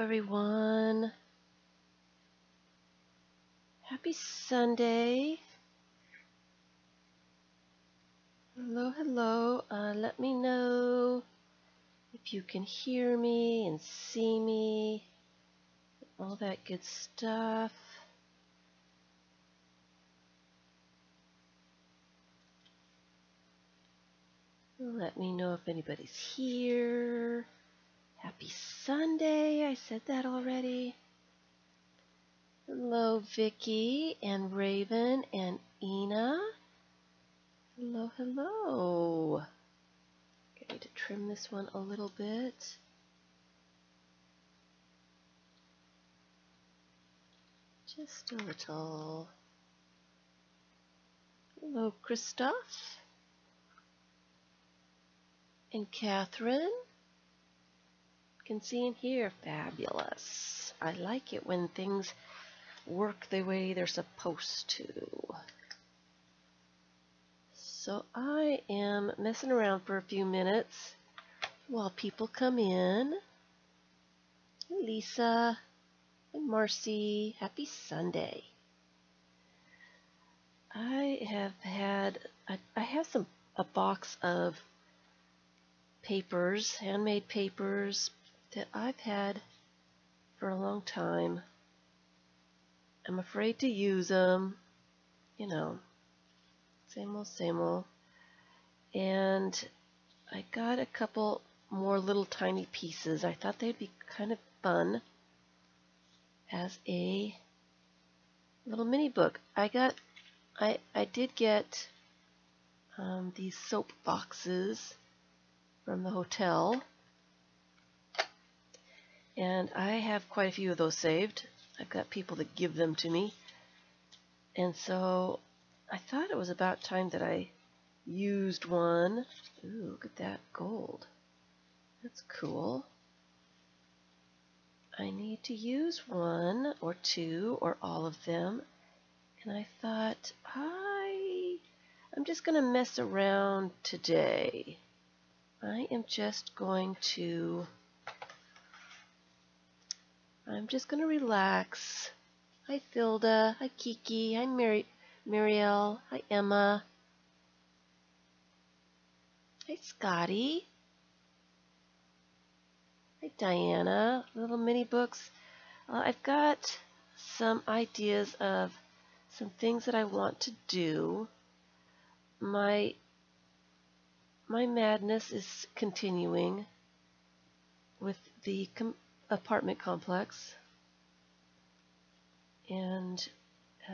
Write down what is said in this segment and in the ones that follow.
everyone. Happy Sunday. Hello, hello. Let me know if you can hear me and see me. All that good stuff. Let me know if anybody's here. Happy Sunday. I said that already. Hello, Vicky and Raven and Ina. Hello, hello. I need to trim this one a little bit. Just a little. Hello, Christoph and Catherine. Can see and hear. Fabulous. I like it when things work the way they're supposed to. So I am messing around for a few minutes while people come in. Lisa and Marcy, happy Sunday. I have a box of papers, handmade papers that I've had for a long time. I'm afraid to use them, you know, same old, same old. And I got a couple more little tiny pieces. I thought they'd be kind of fun as a little mini book. I did get these soap boxes from the hotel, and I have quite a few of those saved. I've got people that give them to me, and so I thought it was about time that I used one. Ooh, look at that gold. That's cool. I need to use one or two or all of them, and I thought I'm just going to mess around today. I'm just going to relax. Hi, Filda. Hi, Kiki. Hi, Marielle. Hi, Emma. Hi, Scotty. Hi, Diana. Little mini books. I've got some ideas of some things that I want to do. My madness is continuing with the apartment complex, and I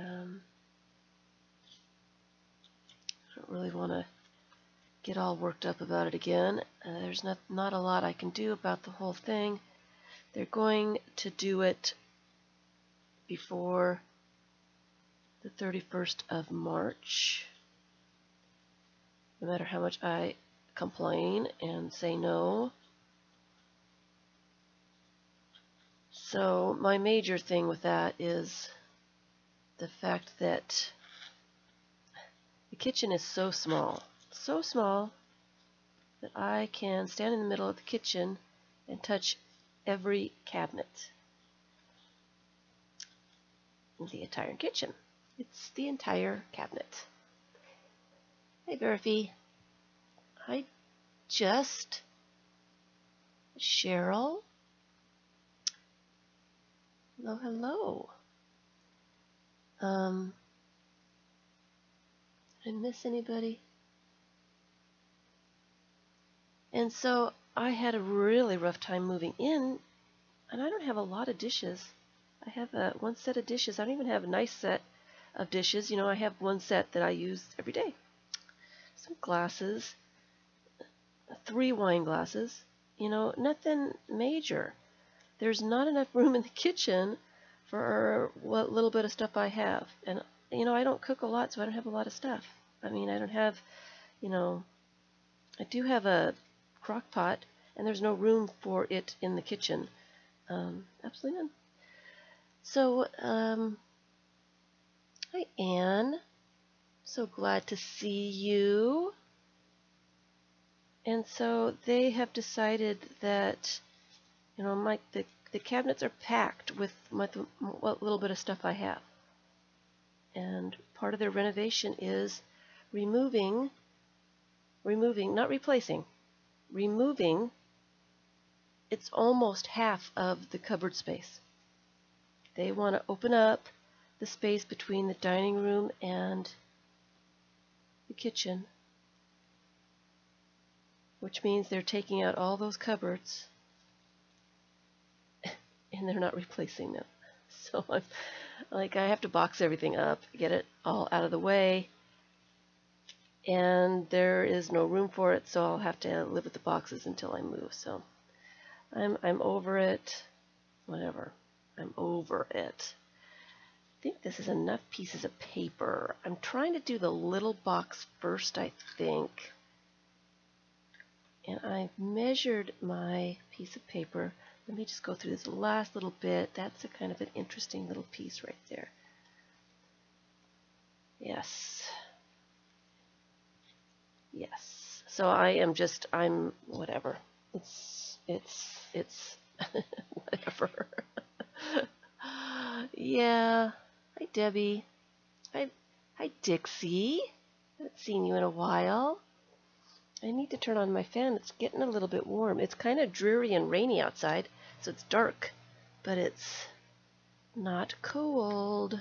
don't really want to get all worked up about it again. There's not a lot I can do about the whole thing. They're going to do it before the 31st of March, no matter how much I complain and say no. So my major thing with that is the fact that the kitchen is so small that I can stand in the middle of the kitchen and touch every cabinet in the entire kitchen. It's the entire cabinet. Hey, Berfie. Hi, Just. Cheryl. Hello, hello. Did I miss anybody? And so I had a really rough time moving in, and I don't have a lot of dishes. I have one set of dishes. I don't even have a nice set of dishes. You know, I have one set that I use every day. Some glasses, 3 wine glasses, you know, nothing major. There's not enough room in the kitchen for what little bit of stuff I have. And, you know, I don't cook a lot, so I don't have a lot of stuff. I mean, I don't have, you know, I do have a crock pot, and there's no room for it in the kitchen. Absolutely none. So, hi, Anne. So glad to see you. And so they have decided that, you know, Mike, the the cabinets are packed with what little bit of stuff I have. And part of their renovation is removing, it's almost half of the cupboard space. They want to open up the space between the dining room and the kitchen, which means they're taking out all those cupboards and they're not replacing them. So I'm like, I have to box everything up, get it all out of the way, and there is no room for it, so I'll have to live with the boxes until I move. So I'm over it. Whatever. I'm over it. I think this is enough pieces of paper. I'm trying to do the little box first, I think. And I've measured my piece of paper. Let me just go through this last little bit. That's a kind of an interesting little piece right there. Yes. Yes. So I am just, I'm whatever. It's whatever. Yeah. Hi, Debbie. Hi, Dixie. Haven't seen you in a while. I need to turn on my fan. It's getting a little bit warm. It's kind of dreary and rainy outside, so it's dark, but it's not cold.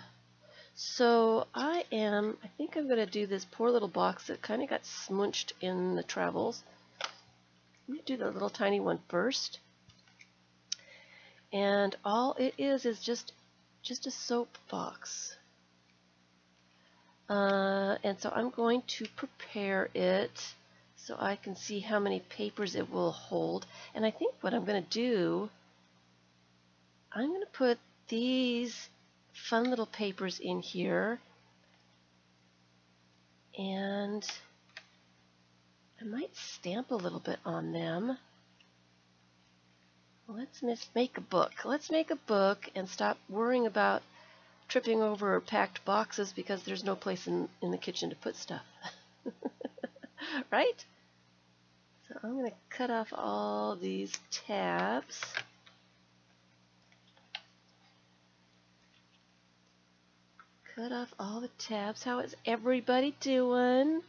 So I think I'm going to do this poor little box that kind of got smunched in the travels. I'm going to do the little tiny one first. And all it is just a soap box. And so I'm going to prepare it so I can see how many papers it will hold. And I think what I'm going to do, I'm going to put these fun little papers in here, and I might stamp a little bit on them. Let's make a book. Let's make a book and stop worrying about tripping over packed boxes because there's no place in the kitchen to put stuff. Right? So I'm going to cut off all these tabs. Cut off all the tabs. How is everybody doing?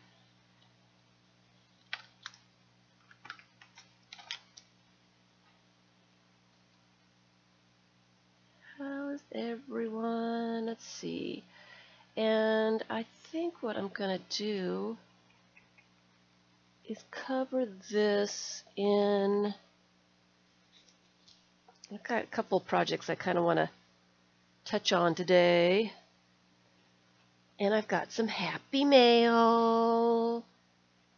How is everyone? Let's see. And I think what I'm going to do is cover this in. I've got a couple projects I kind of want to touch on today. And I've got some happy mail.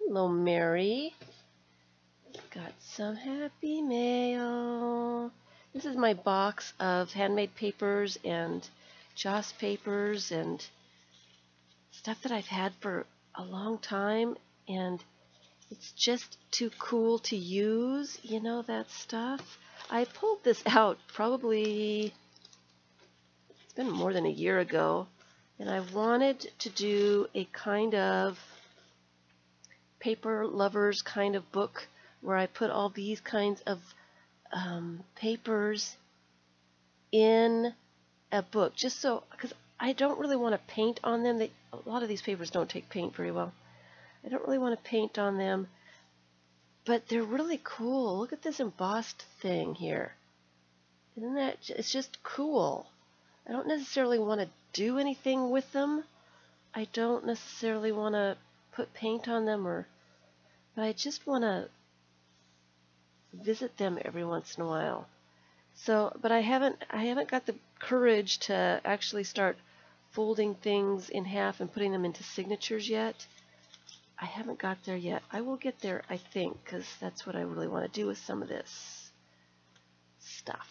Hello, Mary. Got some happy mail. This is my box of handmade papers and joss papers and stuff that I've had for a long time, and it's just too cool to use, you know, that stuff. I pulled this out probably, it's been more than a year ago. And I wanted to do a kind of paper lovers kind of book where I put all these kinds of papers in a book, just so, because I don't really want to paint on them. A lot of these papers don't take paint very well. I don't really want to paint on them, but they're really cool. Look at this embossed thing here. Isn't that, it's just cool. I don't necessarily want to do anything with them. I don't necessarily want to put paint on them, but I just want to visit them every once in a while. So, but I haven't got the courage to actually start folding things in half and putting them into signatures yet. I haven't got there yet. I will get there, I think, because that's what I really want to do with some of this stuff.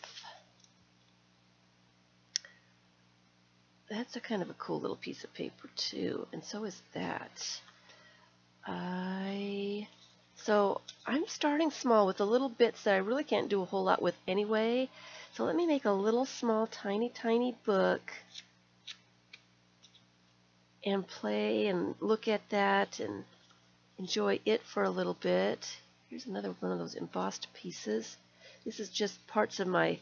That's a kind of a cool little piece of paper too, and so is that. So I'm starting small with the little bits that I really can't do a whole lot with anyway. So let me make a little small tiny book and play and look at that and enjoy it for a little bit. Here's another one of those embossed pieces. This is just parts of my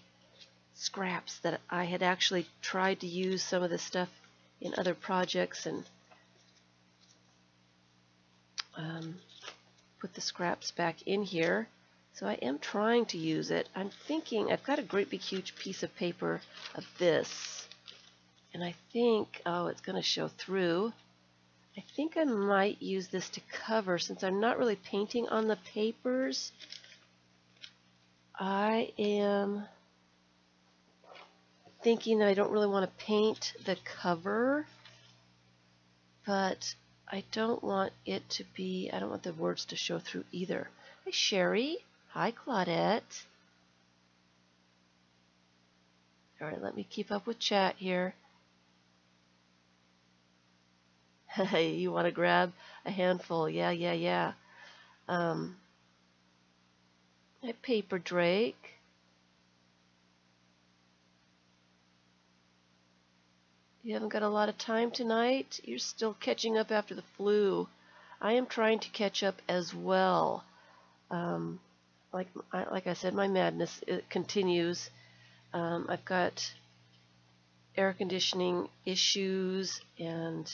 scraps that I had actually tried to use some of this stuff in other projects and put the scraps back in here. So I am trying to use it. I'm thinking I've got a great big huge piece of paper of this, and I think, oh, it's going to show through. I think I might use this to cover, since I'm not really painting on the papers. I am thinking that I don't really want to paint the cover, but I don't want it to be, I don't want the words to show through either. Hi Sherry, hi Claudette. All right, let me keep up with chat here. Hey, you want to grab a handful? Yeah. Hi Paper Drake. You haven't got a lot of time tonight. You're still catching up after the flu. I am trying to catch up as well. Like I said, my madness, it continues. I've got air conditioning issues, and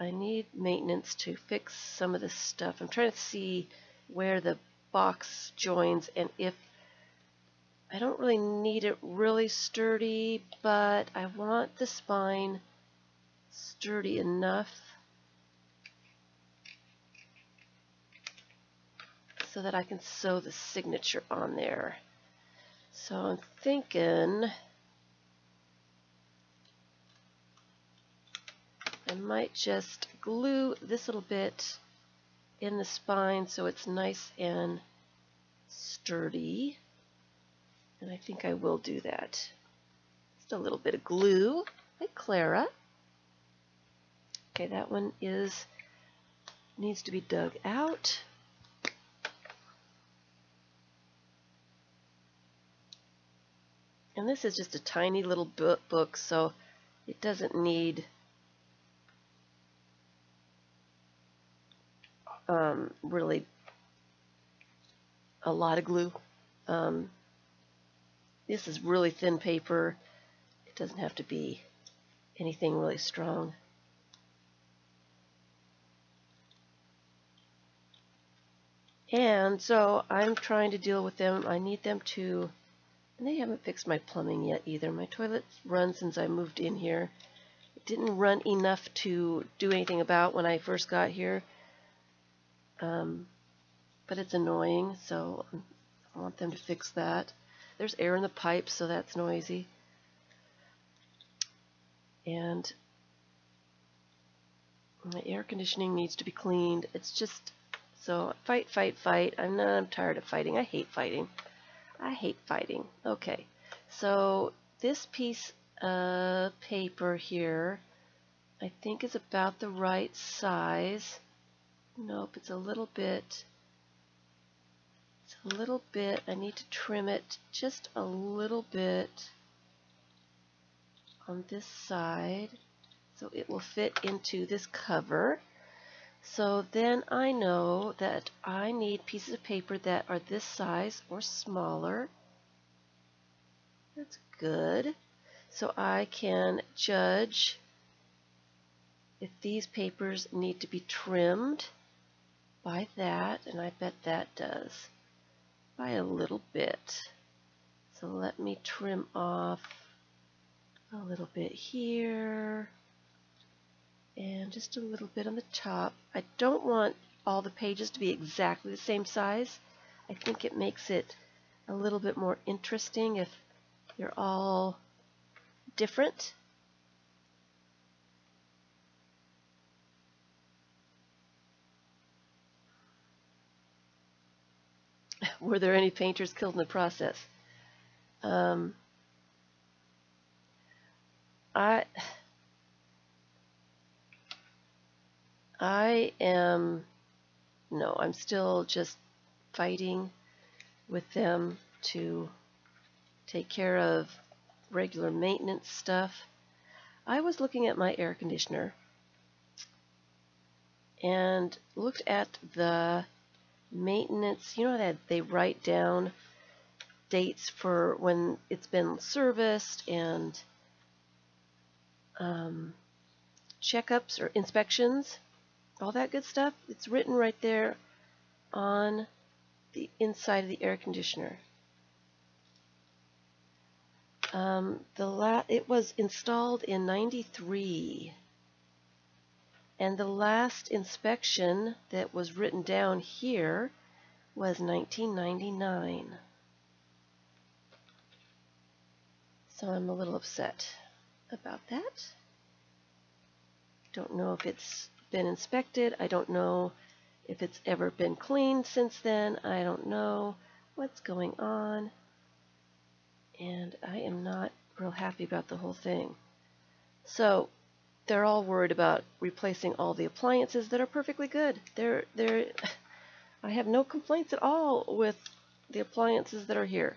I need maintenance to fix some of this stuff. I'm trying to see where the box joins, and if I don't really need it really sturdy, but I want the spine sturdy enough so that I can sew the signature on there. So I'm thinking I might just glue this little bit in the spine so it's nice and sturdy. And I think I will do that. Just a little bit of glue. Hi, Clara. Okay, that one needs to be dug out. And this is just a tiny little book, so it doesn't need really a lot of glue. This is really thin paper. It doesn't have to be anything really strong. And so I'm trying to deal with them. I need them to, and they haven't fixed my plumbing yet either. My toilet's run since I moved in here. It didn't run enough to do anything about when I first got here. But it's annoying, so I want them to fix that. There's air in the pipe, so that's noisy. And my air conditioning needs to be cleaned. It's just, so fight. I'm tired of fighting. I hate fighting. Okay, so this piece of paper here, I think is about the right size. Nope, it's a little bit, I need to trim it just a little bit on this side so it will fit into this cover. So then I know that I need pieces of paper that are this size or smaller. That's good. So I can judge if these papers need to be trimmed by that, and I bet that does. By a little bit. So let me trim off a little bit here and just a little bit on the top. I don't want all the pages to be exactly the same size. I think it makes it a little bit more interesting if they're all different. Were there any painters killed in the process? I'm still just fighting with them to take care of regular maintenance stuff. I was looking at my air conditioner and looked at the maintenance, you know, that they write down dates for when it's been serviced and checkups or inspections, all that good stuff. It's written right there on the inside of the air conditioner. It was installed in '93, and the last inspection that was written down here was 1999. So I'm a little upset about that. Don't know if it's been inspected. I don't know if it's ever been cleaned since then. I don't know what's going on. And I am not real happy about the whole thing. So they're all worried about replacing all the appliances that are perfectly good. I have no complaints at all with the appliances that are here.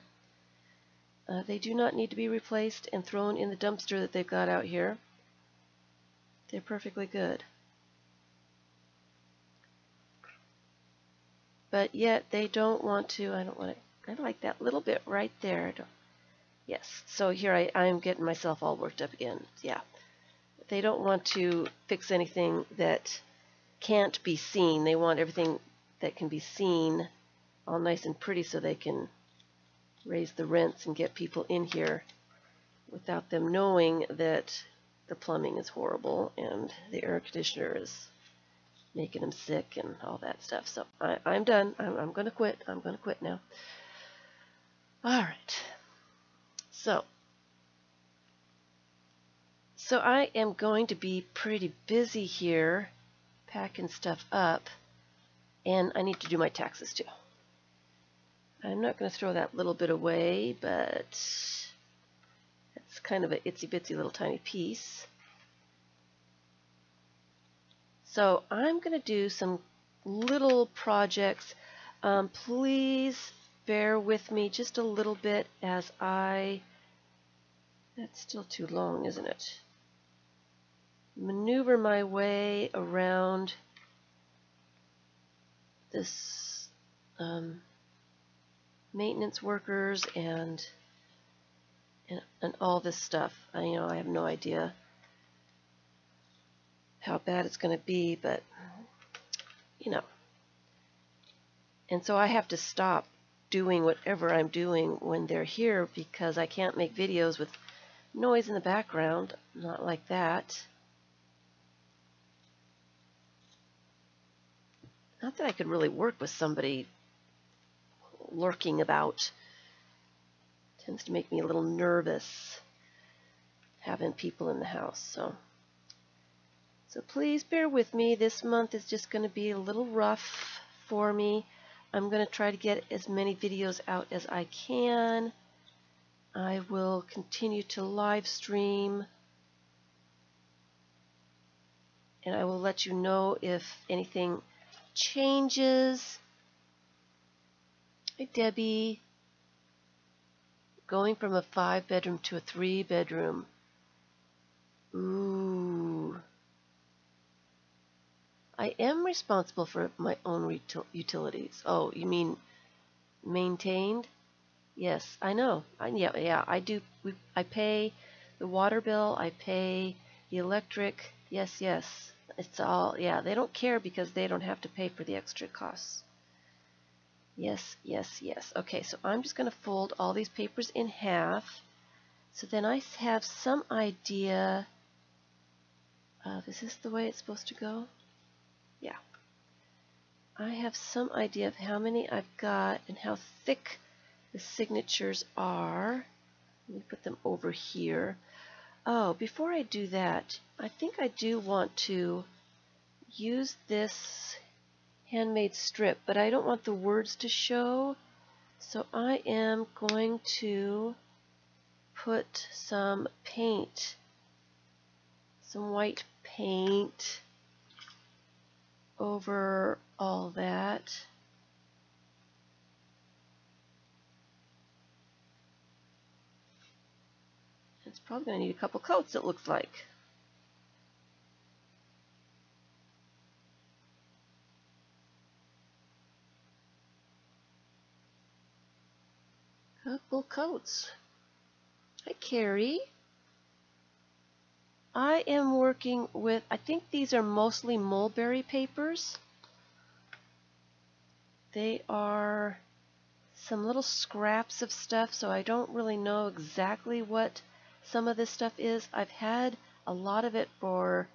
They do not need to be replaced and thrown in the dumpster that they've got out here. They're perfectly good. But yet they don't want to. I don't want to. I like that little bit right there. Yes, so here I'm getting myself all worked up again. Yeah, they don't want to fix anything that can't be seen. They want everything that can be seen all nice and pretty so they can raise the rents and get people in here without them knowing that the plumbing is horrible and the air conditioner is making them sick and all that stuff. So I'm done. I'm going to quit. I'm going to quit now. All right. So I am going to be pretty busy here packing stuff up, and I need to do my taxes too. I'm not going to throw that little bit away, but it's kind of an itsy-bitsy little tiny piece. So I'm going to do some little projects. Please bear with me just a little bit as I... That's still too long, isn't it? Maneuver my way around this maintenance workers and all this stuff. I have no idea how bad it's going to be, but And so I have to stop doing whatever I'm doing when they're here because I can't make videos with noise in the background. Not like that. Not that I could really work with somebody lurking about. It tends to make me a little nervous having people in the house. So please bear with me. This month is just going to be a little rough for me. I'm going to try to get as many videos out as I can. I will continue to live stream, and I will let you know if anything changes. Hi Debbie, going from a 5-bedroom to a 3-bedroom. Ooh, I am responsible for my own utilities. Oh, you mean maintained? Yes, I know. Yeah, I do. I pay the water bill. I pay the electric. Yes. It's all, yeah, they don't care because they don't have to pay for the extra costs. Yes. Okay, so I'm just going to fold all these papers in half. So then I have some idea of, is this the way it's supposed to go? Yeah. I have some idea of how many I've got and how thick the signatures are. Let me put them over here. Oh, before I do that, I think I do want to use this handmade strip, but I don't want the words to show, so I am going to put some paint, some white paint over all that. It's probably going to need a couple coats, it looks like. full coats. Hi, Carrie. I am working with, I think these are mostly mulberry papers. They are some little scraps of stuff, so I don't really know exactly what some of this stuff is. I've had a lot of it for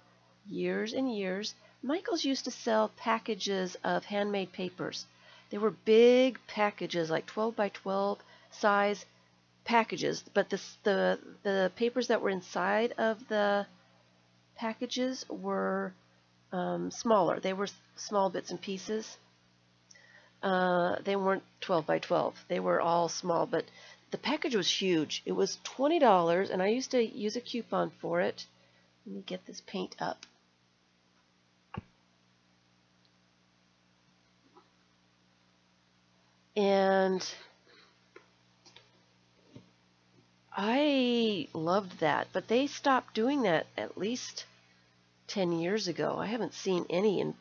years and years. Michael's used to sell packages of handmade papers. They were big packages, like 12 by 12 size packages, but the papers that were inside of the packages were smaller. They were small bits and pieces. They weren't 12 by 12. They were all small, but the package was huge. It was $20, and I used to use a coupon for it. Let me get this paint up. And I loved that, but they stopped doing that at least 10 years ago. I haven't seen any in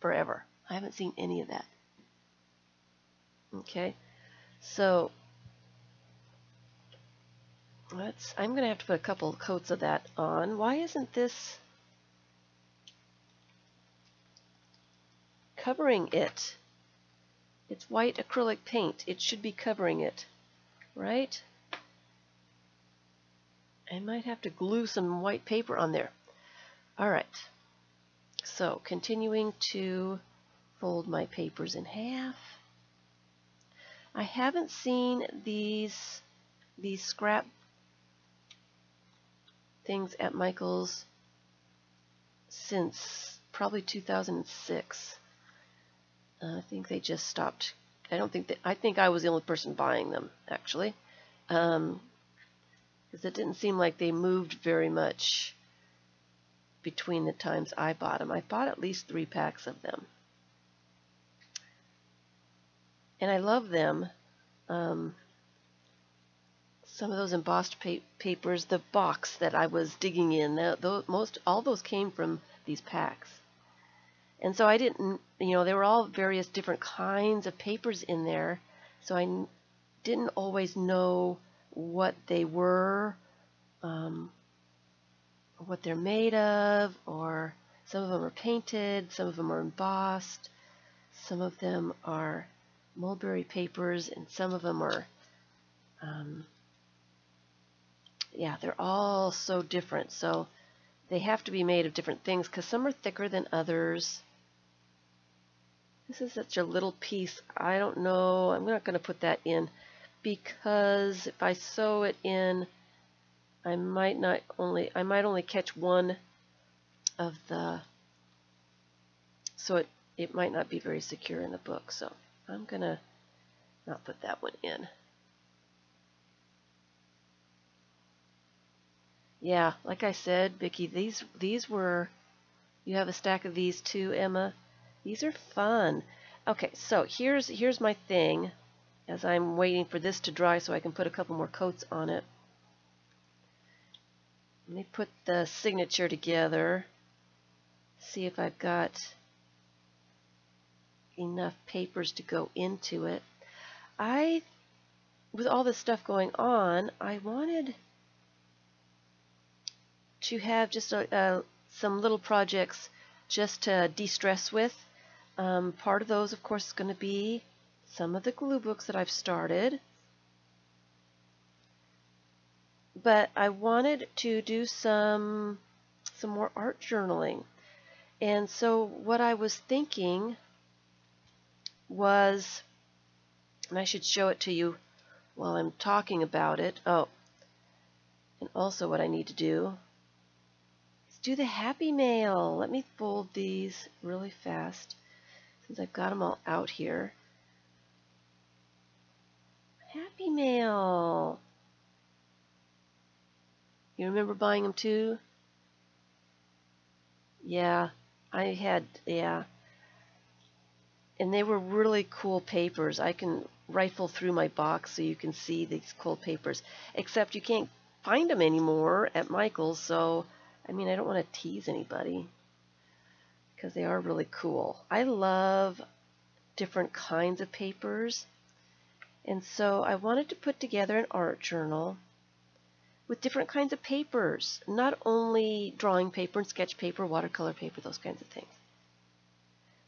forever. I haven't seen any of that. Okay, so I'm going to have to put a couple coats of that on. Why isn't this covering it? It's white acrylic paint. It should be covering it, right? I might have to glue some white paper on there. All right, so continuing to fold my papers in half. I haven't seen these scrap things at Michael's since probably 2006. I think they just stopped. I think I was the only person buying them, actually, because it didn't seem like they moved very much between the times I bought them. I bought at least 3 packs of them, and I love them. Some of those embossed papers, the box that I was digging in, all those came from these packs. And so I didn't, there were all various different kinds of papers in there, so I didn't always know what they were, what they're made of, or some of them are painted, some of them are embossed, some of them are mulberry papers, and some of them are, yeah, they're all so different. So they have to be made of different things because some are thicker than others. This is such a little piece. I don't know. I'm not going to put that in because if I sew it in, I might only catch one of the, so it might not be very secure in the book. So I'm going to not put that one in. Yeah, like I said, Vicki, these were, you have a stack of these too, Emma. These are fun. Okay, so here's my thing as I'm waiting for this to dry so I can put a couple more coats on it. Let me put the signature together. See if I've got enough papers to go into it. With all this stuff going on, I wanted to have just some little projects just to de-stress with. Part of those, of course, is going to be some of the glue books that I've started. But I wanted to do some more art journaling. And so what I was thinking was, and I should show it to you while I'm talking about it. Oh, and also what I need to do. Do the happy mail. Let me fold these really fast since I've got them all out here. Happy mail. You remember buying them too? Yeah, I had, yeah. And they were really cool papers. I can rifle through my box so you can see these cool papers, except you can't find them anymore at Michael's, so I mean, I don't want to tease anybody because they are really cool. I love different kinds of papers, And so I wanted to put together an art journal with different kinds of papers, not only drawing paper and sketch paper, watercolor paper, those kinds of things,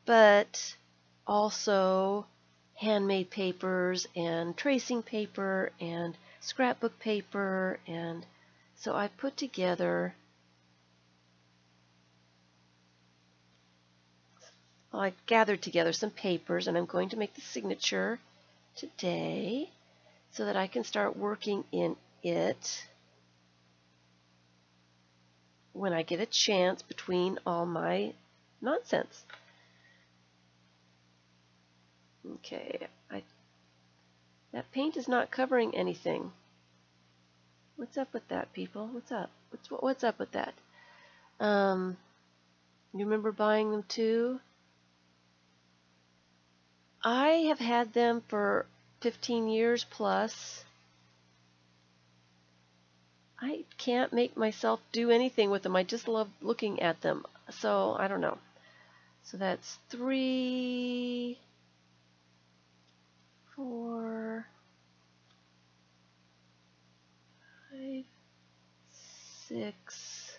but also handmade papers and tracing paper and scrapbook paper. And so I put together, I gathered together some papers, and I'm going to make the signature today so that I can start working in it when I get a chance between all my nonsense. Okay, that paint is not covering anything. What's up with that, people? What's up? What's up with that? You remember buying them too? I have had them for 15 years plus. I can't make myself do anything with them. I just love looking at them. So I don't know. So that's 3, 4, 5, 6.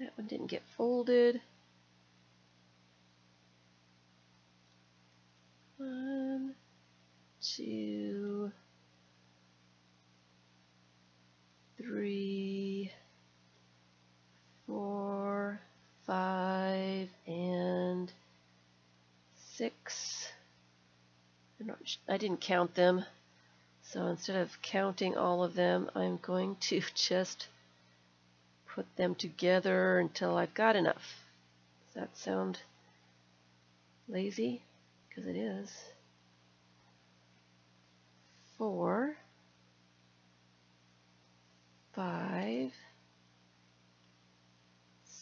That one didn't get folded. 1, 2, 3, 4, 5, and 6. I didn't count them, so instead of counting all of them, I'm going to just put them together until I've got enough. Does that sound lazy? Because it is. 4, 5,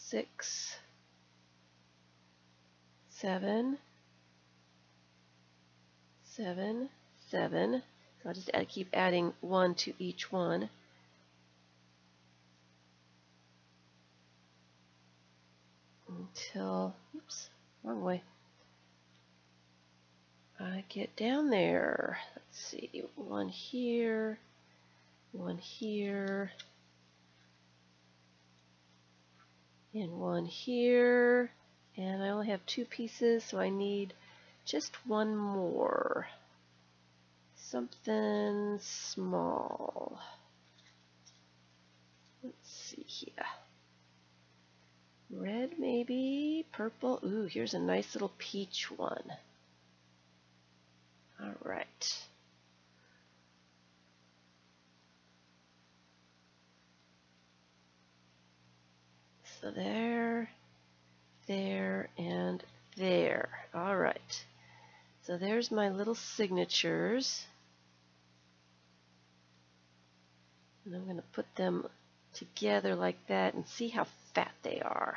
6, 7, 7, 7. So I'll just keep adding one to each one. Until, oops, wrong way. I get down there. Let's see, one here, one here, and one here, and I only have 2 pieces, so I need just one more, something small. Let's see here, red maybe, purple. Ooh, here's a nice little peach one. All right. So there, there, and there. All right. So there's my little signatures. And I'm going to put them together like that and see how fat they are.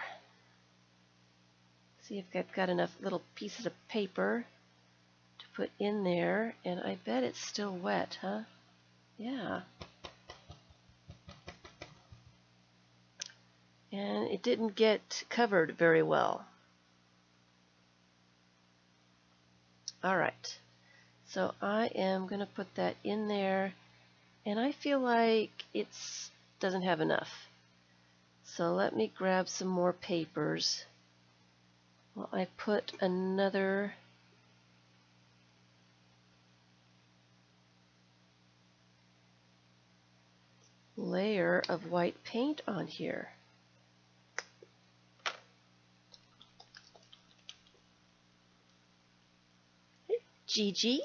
See if I've got enough little pieces of paper put in there, and I bet it's still wet, huh? Yeah. And it didn't get covered very well. All right. So I am going to put that in there, and I feel like it doesn't have enough. So let me grab some more papers. Well, I put another layer of white paint on here. Gigi.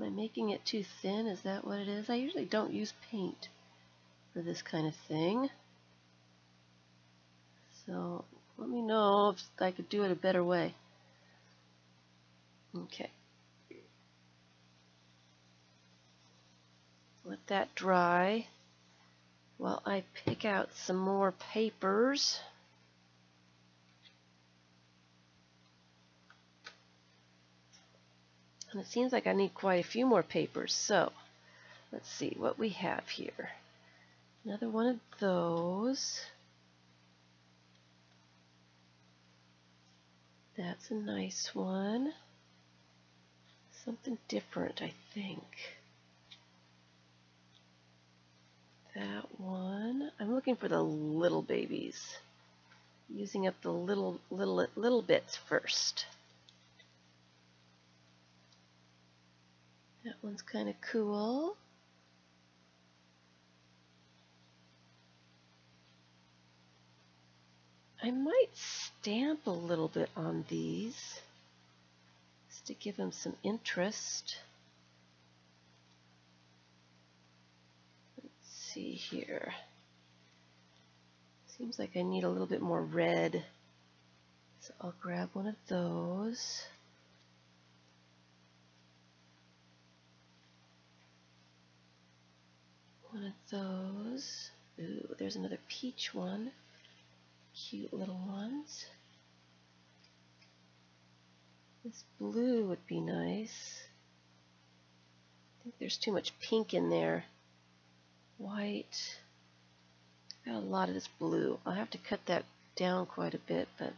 Am I making it too thin? Is that what it is? I usually don't use paint for this kind of thing. So let me know if I could do it a better way. Okay. Let that dry while I pick out some more papers. And it seems like I need quite a few more papers, so let's see what we have here. Another one of those. That's a nice one. Something different, I think. That one. I'm looking for the little babies. Using up the little bits first. That one's kind of cool. I might stamp a little bit on these just to give them some interest. Let's see here. Seems like I need a little bit more red, so I'll grab one of those. One of those. Ooh, there's another peach one. Cute little ones. This blue would be nice. I think there's too much pink in there. White. Got a lot of this blue. I'll have to cut that down quite a bit, but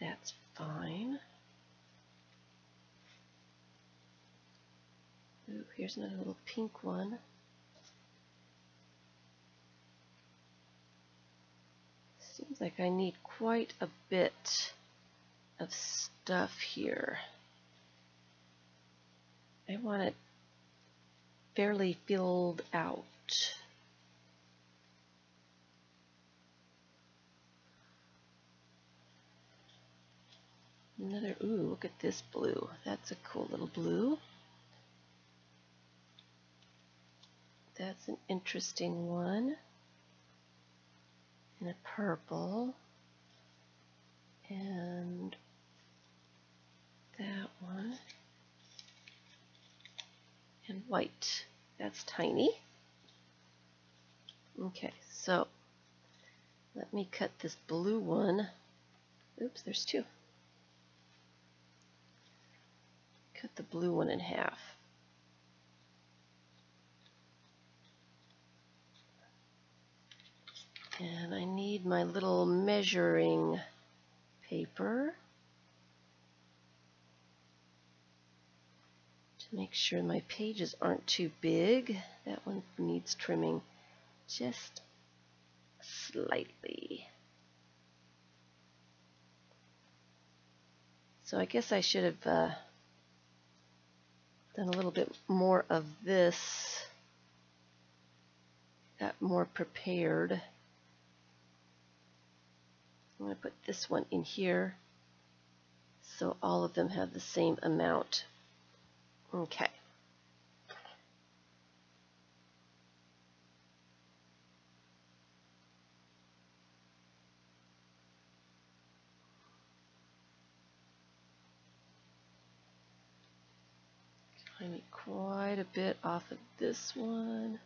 that's fine. Ooh, here's another little pink one. Seems like I need quite a bit of stuff here. I want it fairly filled out. Another, ooh, look at this blue. That's a cool little blue. That's an interesting one. And a purple. And that one. And white. That's tiny. Okay, so let me cut this blue one. Oops, there's two. Cut the blue one in half. And I need my little measuring paper to make sure my pages aren't too big. That one needs trimming just slightly. So I guess I should have done a little bit more of this. Got more prepared. I'm going to put this one in here so all of them have the same amount. Okay. I need quite a bit off of this one.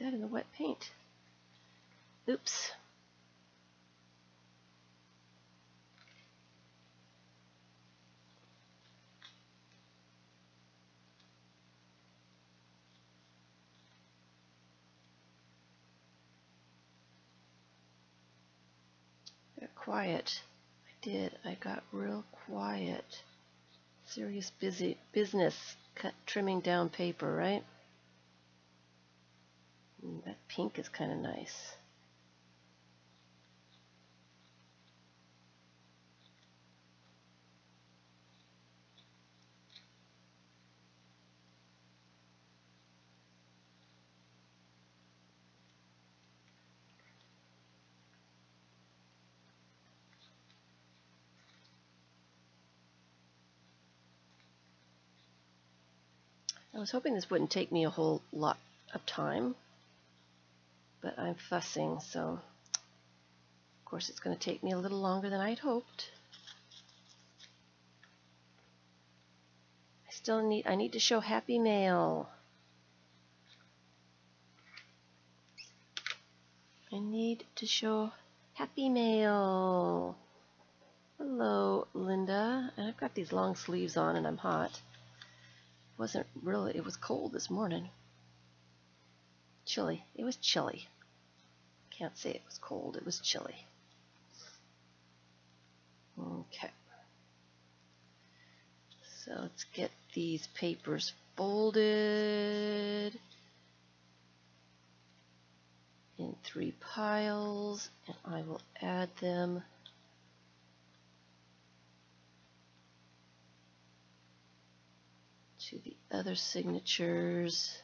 That in the wet paint. Oops. Got quiet. I did. I got real quiet. Serious busy business trimming down paper, right? That pink is kind of nice. I was hoping this wouldn't take me a whole lot of time, but I'm fussing, so of course it's going to take me a little longer than I'd hoped. I need to show Happy Mail. I need to show Happy Mail. Hello, Linda. And I've got these long sleeves on and I'm hot. It was cold this morning. Chilly. It was chilly. Can't say it was cold. It was chilly. Okay. So let's get these papers folded in three piles, and I will add them to the other signatures.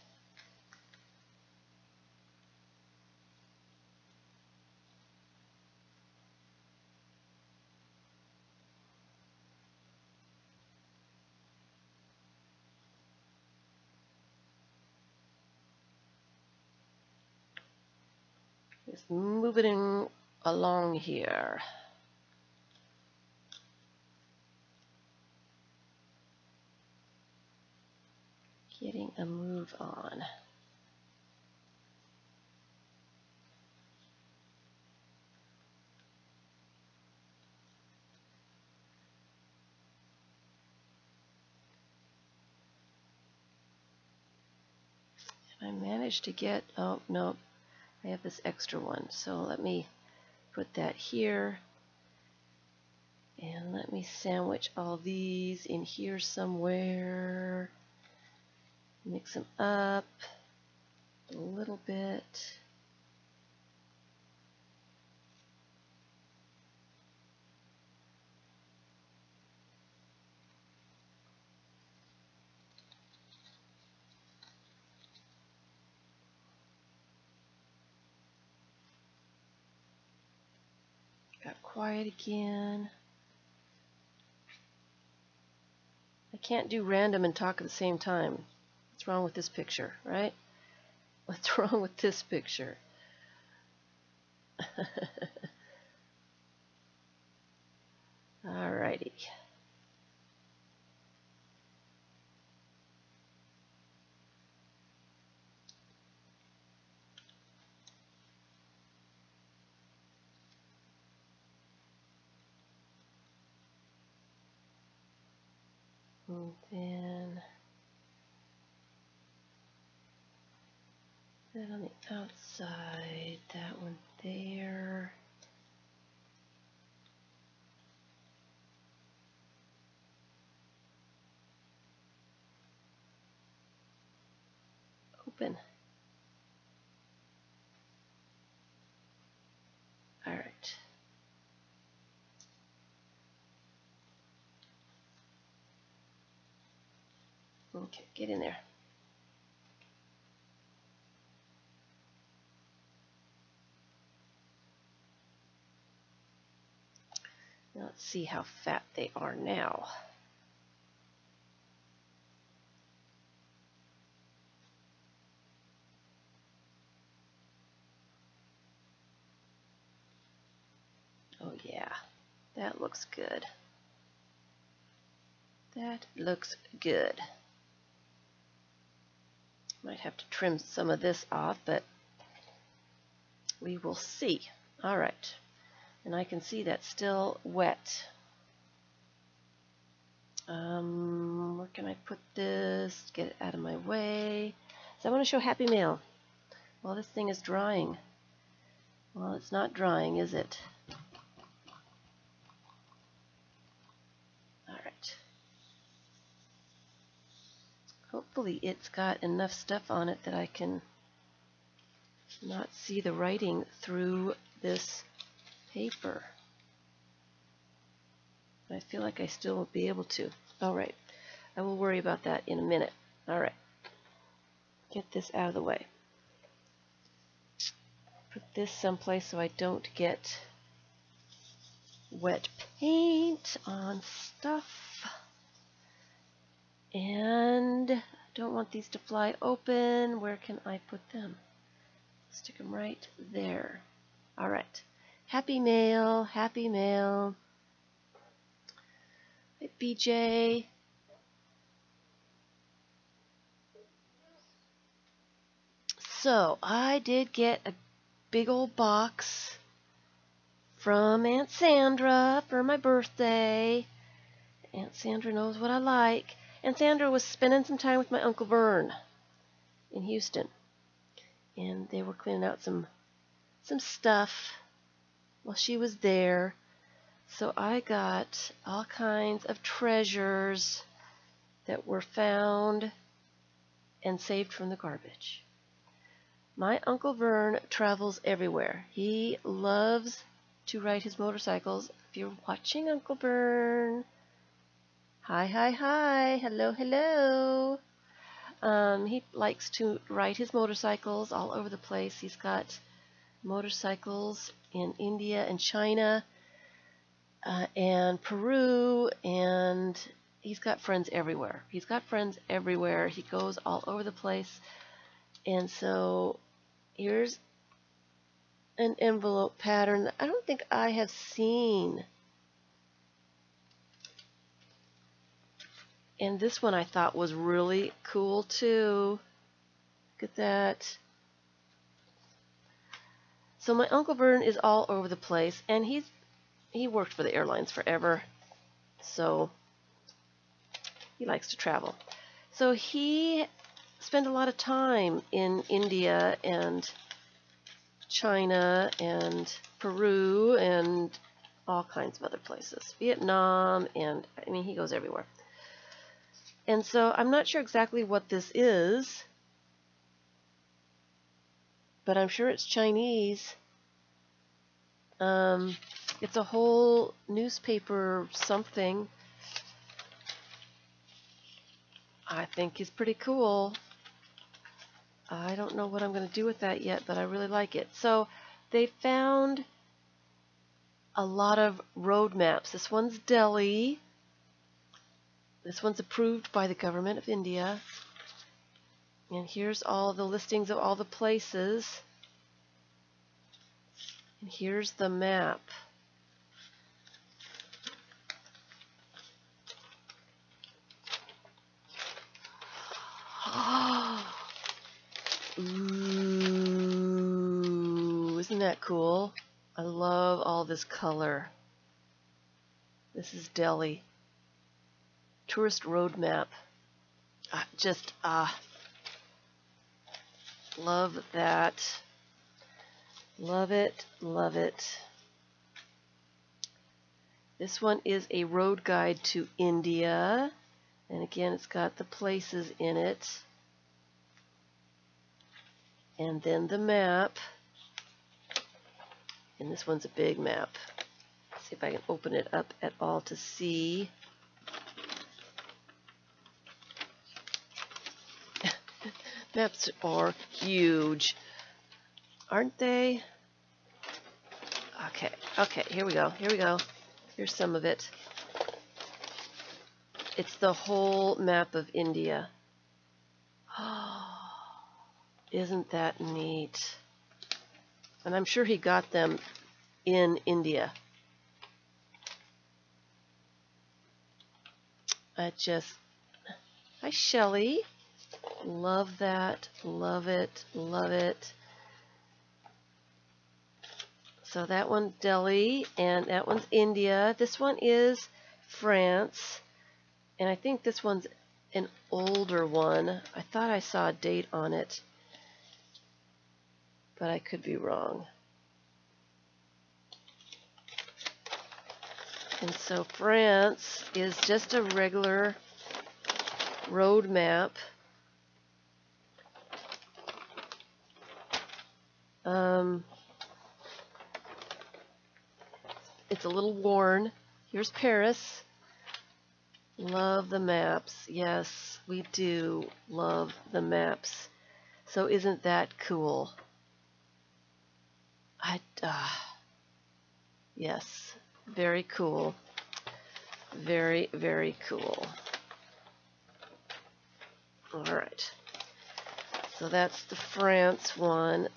Just moving along here. Getting a move on. And I managed to get, oh no, I have this extra one, so let me put that here, and let me sandwich all these in here somewhere, mix them up a little bit. Quiet again. I can't do random and talk at the same time. What's wrong with this picture, right? What's wrong with this picture? Alrighty. And then on the outside, that one there. Open. All right. Okay, get in there. Now let's see how fat they are now. Oh yeah, that looks good. That looks good. Might have to trim some of this off, but we will see. All right, and I can see that's still wet. Where can I put this? Get it out of my way. So I want to show Happy Mail. Well, this thing is drying. Well, it's not drying, is it? Hopefully it's got enough stuff on it that I can not see the writing through this paper. I feel like I still won't be able to. All right, I will worry about that in a minute. All right, get this out of the way. Put this someplace so I don't get wet paint on stuff. And Don't want these to fly open. Where can I put them? Stick them right there. All right. Happy mail, happy mail. Hey, BJ. So I did get a big old box from Aunt Sandra for my birthday. Aunt Sandra knows what I like. Aunt Sandra was spending some time with my Uncle Vern in Houston, and they were cleaning out some stuff while she was there. So I got all kinds of treasures that were found and saved from the garbage. My Uncle Vern travels everywhere. He loves to ride his motorcycles. If you're watching, Uncle Vern, hi, hi, hi, hello, hello. He likes to ride his motorcycles all over the place. He's got motorcycles in India and China and Peru, and he's got friends everywhere. He's got friends everywhere. He goes all over the place. And so here's an envelope pattern that I don't think I have seen. And this one I thought was really cool too. Look at that. So my Uncle Vern is all over the place, and he worked for the airlines forever. So he likes to travel. So he spent a lot of time in India and China and Peru and all kinds of other places, Vietnam, and I mean, he goes everywhere. And so I'm not sure exactly what this is, but I'm sure it's Chinese. It's a whole newspaper something. I think it's pretty cool. I don't know what I'm going to do with that yet, but I really like it. So they found a lot of road maps. This one's Delhi. This one's approved by the government of India. And here's all the listings of all the places. And here's the map. Ooh, isn't that cool? I love all this color. This is Delhi. Tourist road map. Love that. Love it, love it. This one is a road guide to India, and again it's got the places in it, and then the map, and this one's a big map. Let's see if I can open it up at all to see. Maps are huge, aren't they? Okay, okay, here we go, here we go. Here's some of it. It's the whole map of India. Oh, isn't that neat? And I'm sure he got them in India. Hi, Shelley. Love that, love it, love it. So that one's Delhi, and that one's India. This one is France, and I think this one's an older one. I thought I saw a date on it, but I could be wrong. And so France is just a regular road map. It's a little worn. Here's Paris. Love the maps. Yes, we do love the maps. So isn't that cool? Yes, very cool. Very, very cool. All right. So that's the France one.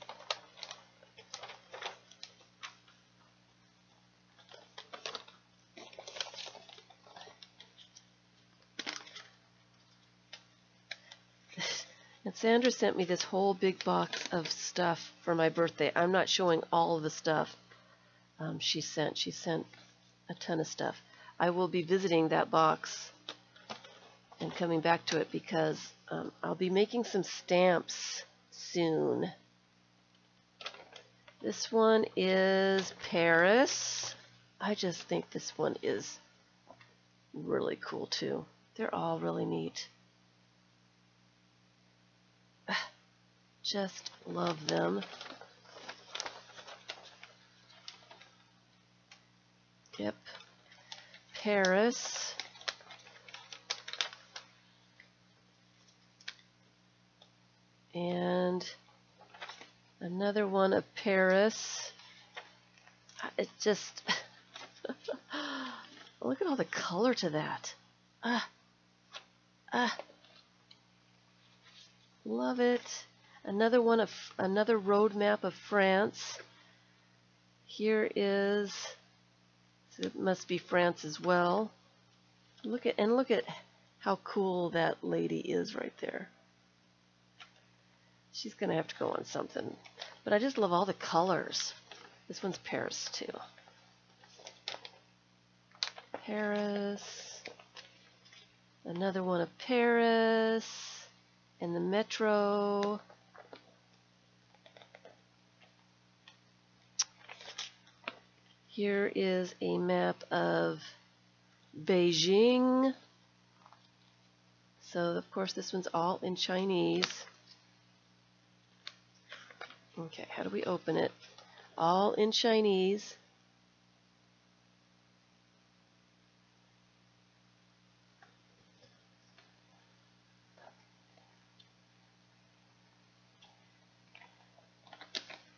And Sandra sent me this whole big box of stuff for my birthday. I'm not showing all of the stuff she sent. She sent a ton of stuff. I will be visiting that box and coming back to it because I'll be making some stamps soon. This one is Paris. I just think this one is really cool too. They're all really neat. Just love them. Yep. Paris. And another one of Paris. It just look at all the color to that. Love it. Another one of another road map of France. Here is, it must be France as well. Look at how cool that lady is right there. She's gonna have to go on something, but I just love all the colors. This one's Paris too. Paris, another one of Paris, and the metro. Here is a map of Beijing. So of course this one's all in Chinese. Okay, how do we open it? All in Chinese.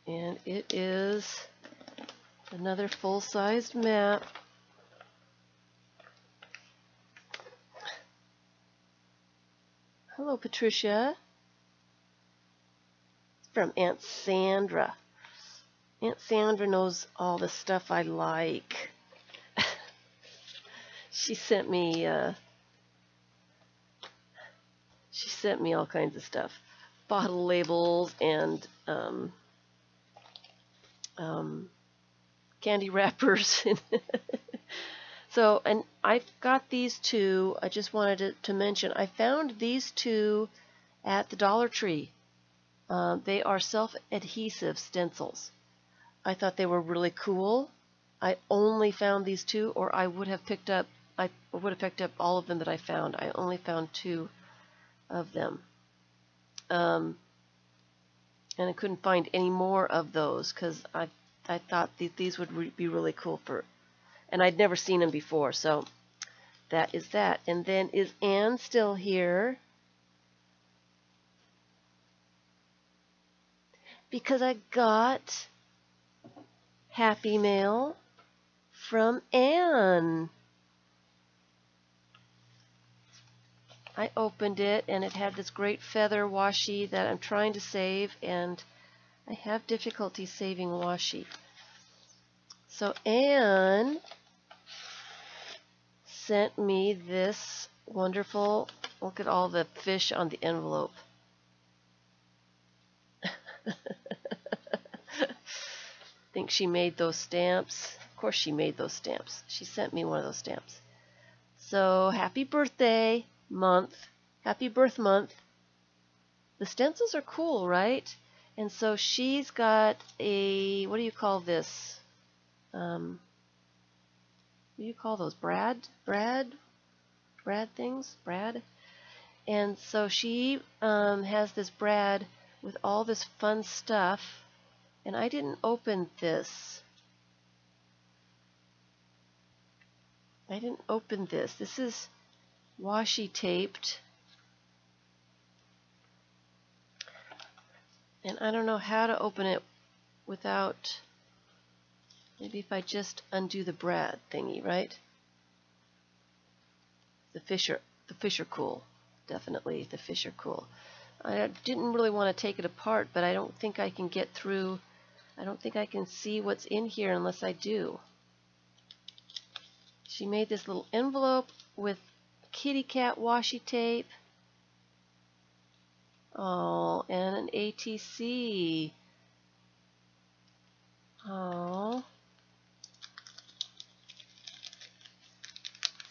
And it is another full-sized map. Hello, Patricia. From Aunt Sandra. Aunt Sandra knows all the stuff I like. She sent me all kinds of stuff, bottle labels and candy wrappers. So, and I've got these two. I just wanted to mention I found these two at the Dollar Tree. They are self-adhesive stencils. I thought they were really cool. I only found these two, or I would have picked up. I would have picked up all of them that I found. I only found two of them, and I couldn't find any more of those because I thought these would be really cool for, and I'd never seen them before. So that is that. And then is Anne still here? Because I got happy mail from Anne. I opened it and it had this great feather washi that I'm trying to save, and I have difficulty saving washi. So Anne sent me this wonderful, look at all the fish on the envelope. I think she made those stamps. Of course she made those stamps. She sent me one of those stamps. So happy birthday month. Happy birth month. The stencils are cool, right? And so she's got a, what do you call this? What do you call those? Brad things? Brad? And so she has this Brad with all this fun stuff, and I didn't open this. I didn't open this. This is washi taped, and I don't know how to open it without, maybe if I just undo the Brad thingy, right? The fish are cool. definitely the fish are cool. I didn't really want to take it apart, but I don't think I can get through. I don't think I can see what's in here unless I do. She made this little envelope with kitty cat washi tape. Oh, and an ATC. Oh.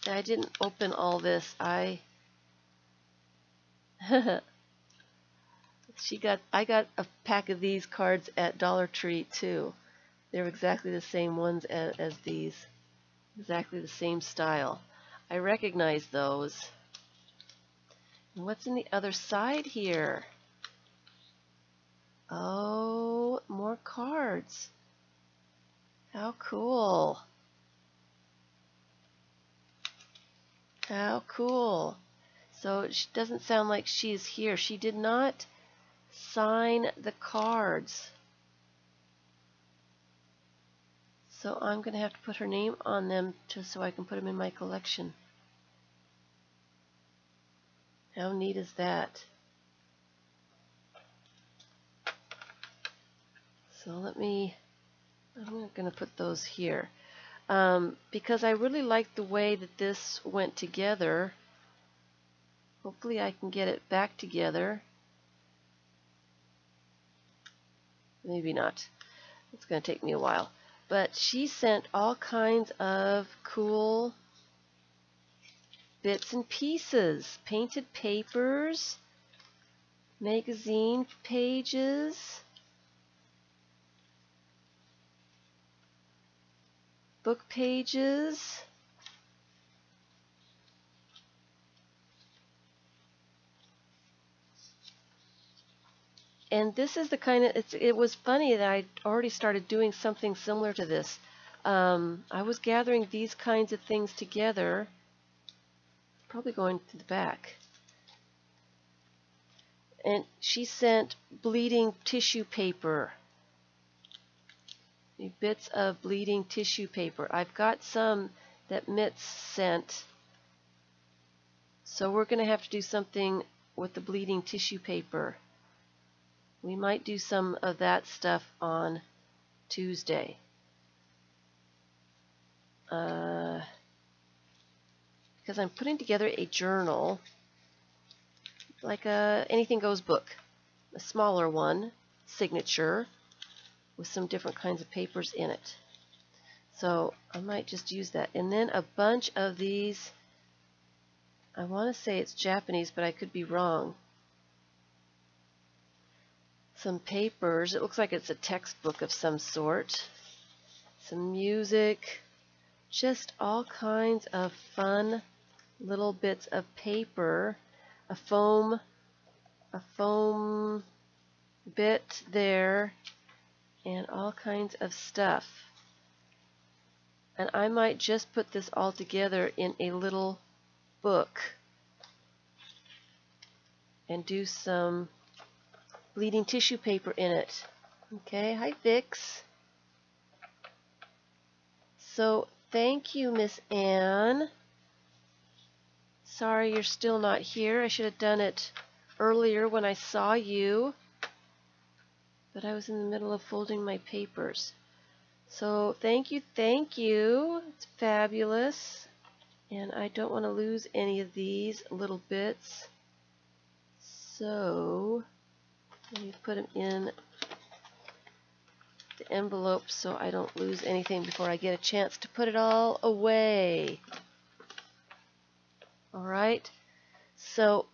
I didn't open all this. I got a pack of these cards at Dollar Tree too. They're exactly the same ones as these. Exactly the same style. I recognize those. And what's in the other side here? Oh, more cards. How cool. How cool. So it doesn't sound like she's here. She did not sign the cards. So I'm going to have to put her name on them just so I can put them in my collection. How neat is that? So I'm going to put those here. Because I really like the way that this went together. Hopefully I can get it back together. Maybe not. It's going to take me a while. But she sent all kinds of cool bits and pieces. Painted papers, magazine pages, book pages, and this is the kind of, it was funny that I already started doing something similar to this. I was gathering these kinds of things together, probably going to the back, and she sent bleeding tissue paper, bits of bleeding tissue paper. I've got some that Mitz sent, so we're going to have to do something with the bleeding tissue paper. We might do some of that stuff on Tuesday. Because I'm putting together a journal, like a Anything Goes book, a smaller one, signature, with some different kinds of papers in it. So I might just use that. And then a bunch of these, I want to say it's Japanese, but I could be wrong. Some papers, it looks like it's a textbook of some sort, some music, just all kinds of fun little bits of paper, a foam bit there, and all kinds of stuff. And I might just put this all together in a little book and do some bleeding tissue paper in it. Okay, hi Vix. So thank you, Miss Anne. Sorry you're still not here. I should have done it earlier when I saw you, but I was in the middle of folding my papers. So thank you, it's fabulous. And I don't want to lose any of these little bits. So let me put them in the envelope so I don't lose anything before I get a chance to put it all away. All right, so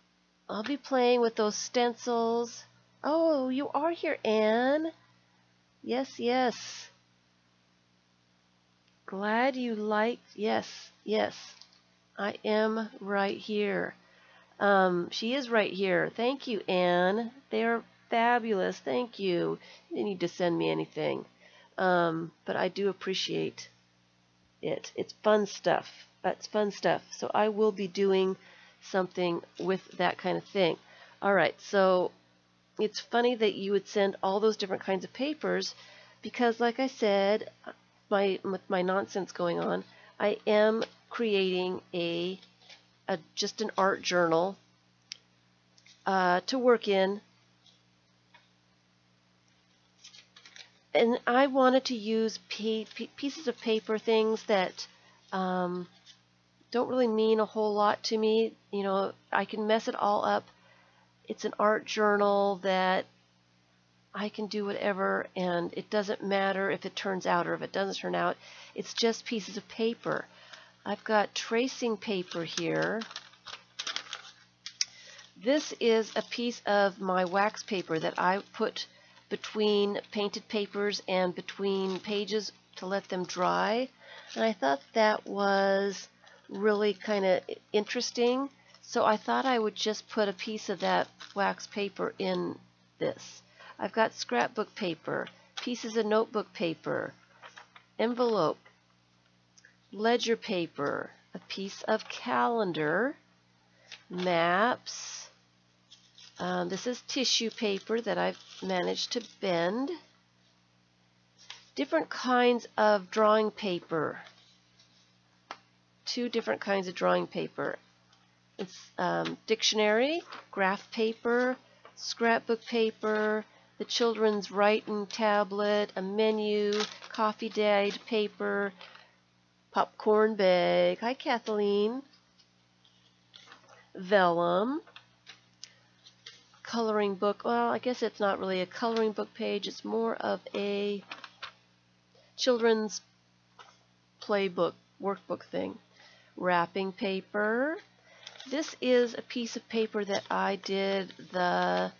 I'll be playing with those stencils. Oh, you are here, Anne. Yes, yes. Glad you liked. Yes, yes. I am right here. She is right here. Thank you, Anne. They're fabulous. Thank you. You didn't need to send me anything. But I do appreciate it. It's fun stuff. That's fun stuff. So I will be doing something with that kind of thing. All right, so it's funny that you would send all those different kinds of papers because, like I said, with my nonsense going on, I am creating just an art journal to work in. And I wanted to use pieces of paper, things that don't really mean a whole lot to me. You know, I can mess it all up. It's an art journal that I can do whatever, and it doesn't matter if it turns out or if it doesn't turn out. It's just pieces of paper. I've got tracing paper here. This is a piece of my wax paper that I put between painted papers and between pages to let them dry, and I thought that was really kind of interesting, so I thought I would just put a piece of that wax paper in this. I've got scrapbook paper, pieces of notebook paper, envelope, ledger paper, a piece of calendar, maps. This is tissue paper that I've managed to bend. Different kinds of drawing paper. Two different kinds of drawing paper. It's dictionary, graph paper, scrapbook paper, the children's writing tablet, a menu, coffee dyed paper, popcorn bag. Hi, Kathleen. Vellum. Coloring book. Well, I guess it's not really a coloring book page. It's more of a children's playbook, workbook thing. Wrapping paper. This is a piece of paper that I did the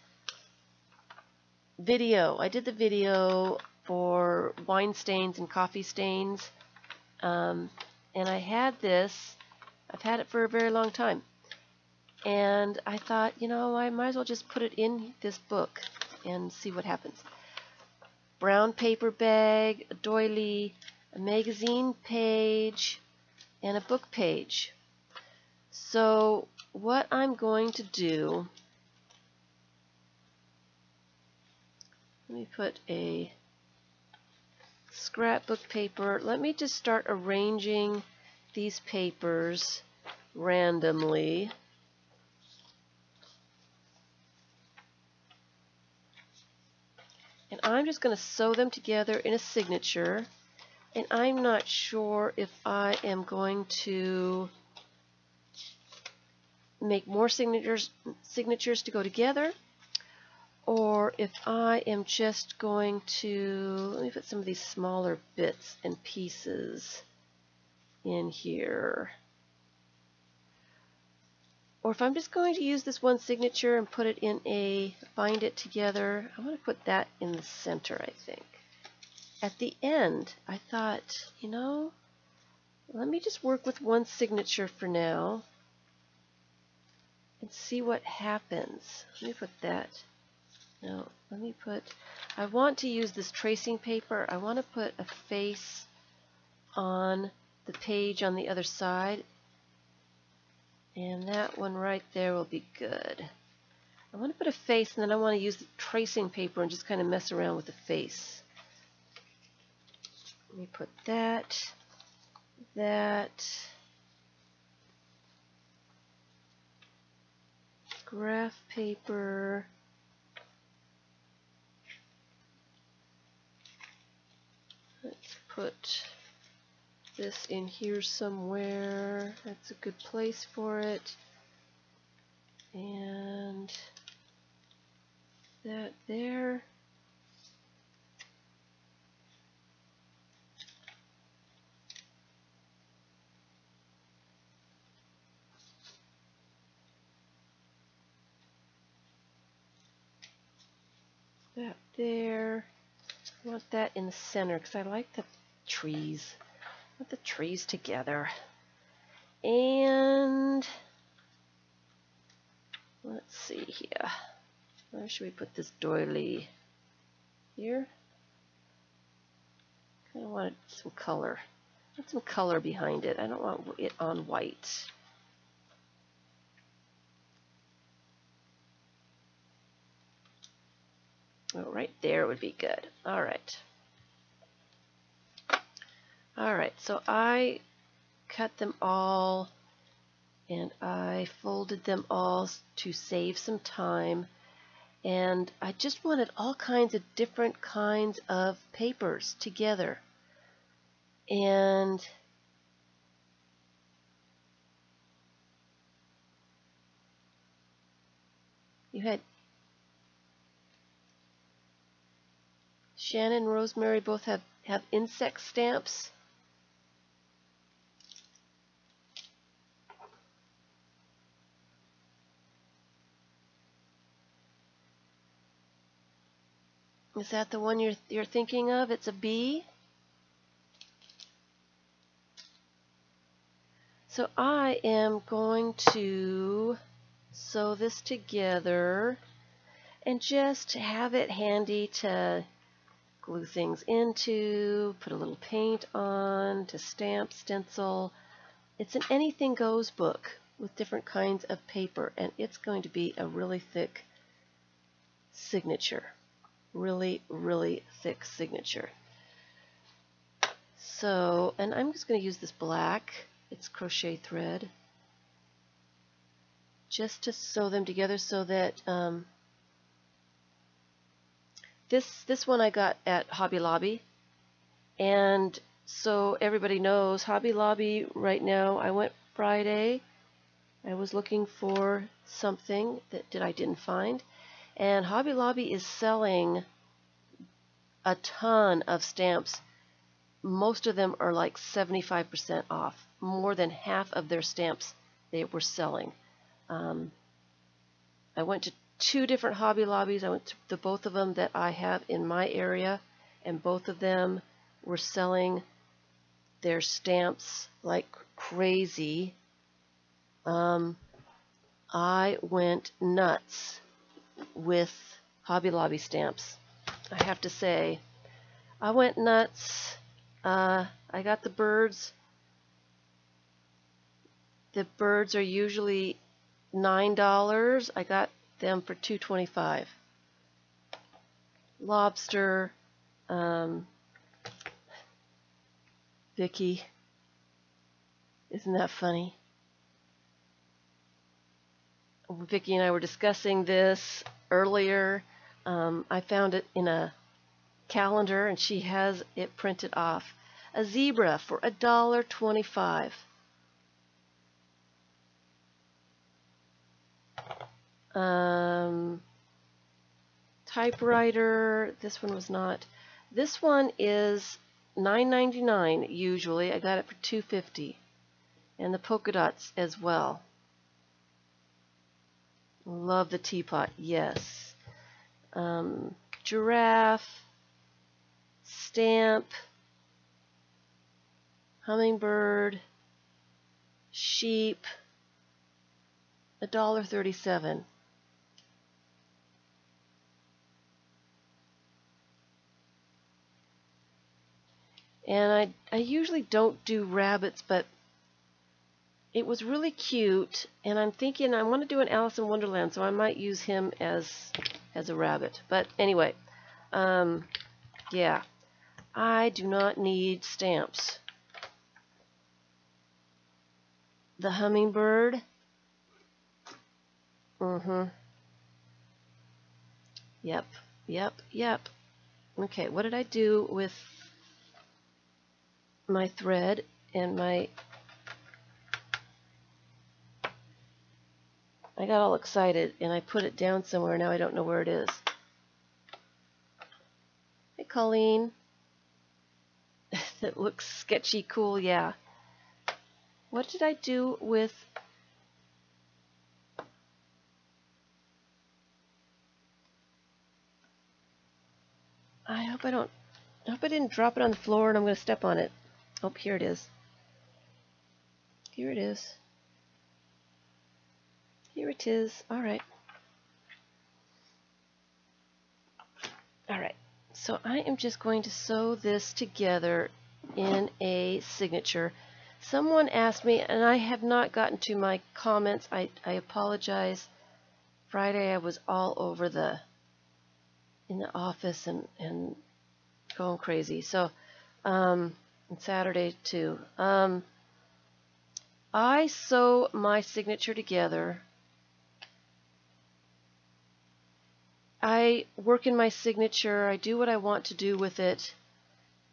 video. I did the video for wine stains and coffee stains. And I had this. I've had it for a very long time. And I thought, you know, I might as well just put it in this book and see what happens. Brown paper bag, a doily, a magazine page, and a book page. So what I'm going to do, let me put a scrapbook paper. Let me just start arranging these papers randomly. And I'm just going to sew them together in a signature, and I'm not sure if I am going to make more signatures to go together, or if I am just going to, let me put some of these smaller bits and pieces in here, or if I'm just going to use this one signature and put it in a, bind it together. I want to put that in the center, I think. At the end, I thought, you know, let me just work with one signature for now and see what happens. Let me put that. No, let me put, I want to use this tracing paper. I want to put a face on the page on the other side. And that one right there will be good. I want to put a face, and then I want to use the tracing paper and just kind of mess around with the face. Let me put that, graph paper, let's put this in here somewhere. That's a good place for it. And that there. That there. I want that in the center because I like the trees. Put the trees together, and let's see here, where should we put this doily? Here? Kind of wanted some color. Put some color behind it. I don't want it on white. Oh, right there would be good. All right. Alright, so I cut them all and I folded them all to save some time, and I just wanted all kinds of different kinds of papers together. And you had Shannon and Rosemary both have insect stamps. Is that the one you're thinking of? It's a bee. So I am going to sew this together and just have it handy to glue things into, put a little paint on, to stamp, stencil. It's an anything goes book with different kinds of paper, and it's going to be a really thick signature. Really, really thick signature. So, and I'm just going to use this black, it's crochet thread, just to sew them together so that this one I got at Hobby Lobby, and so everybody knows Hobby Lobby right now. I went Friday, I was looking for something that I didn't find, and Hobby Lobby is selling a ton of stamps. Most of them are like 75% off, more than half of their stamps they were selling. I went to two different Hobby Lobbies. I went to the both of them that I have in my area, and both of them were selling their stamps like crazy. I went nuts with Hobby Lobby stamps. I have to say, I went nuts. I got the birds. The birds are usually $9. I got them for $2.25. Lobster, Vicky, isn't that funny? Vicky and I were discussing this earlier. I found it in a calendar, and she has it printed off. A zebra for $1.25. Typewriter, this one was not. This one is $9.99 usually. I got it for $2.50. And the polka dots as well. Love the teapot, yes. Giraffe, stamp, hummingbird, sheep, $1.37. And I usually don't do rabbits, but it was really cute, and I'm thinking I want to do an Alice in Wonderland, so I might use him as a rabbit. But anyway, yeah, I do not need stamps. The hummingbird. Yep. Okay, what did I do with my thread and my... I got all excited and I put it down somewhere. Now I don't know where it is. Hey, Colleen. That looks sketchy cool, yeah. What did I do with... I hope I didn't drop it on the floor and I'm going to step on it. Oh, here it is. Here it is. Here it is. All right. All right. So I am just going to sew this together in a signature. Someone asked me, and I have not gotten to my comments. I apologize. Friday I was all over in the office and going crazy. So, and Saturday too. I sew my signature together. I work in my signature. I do what I want to do with it.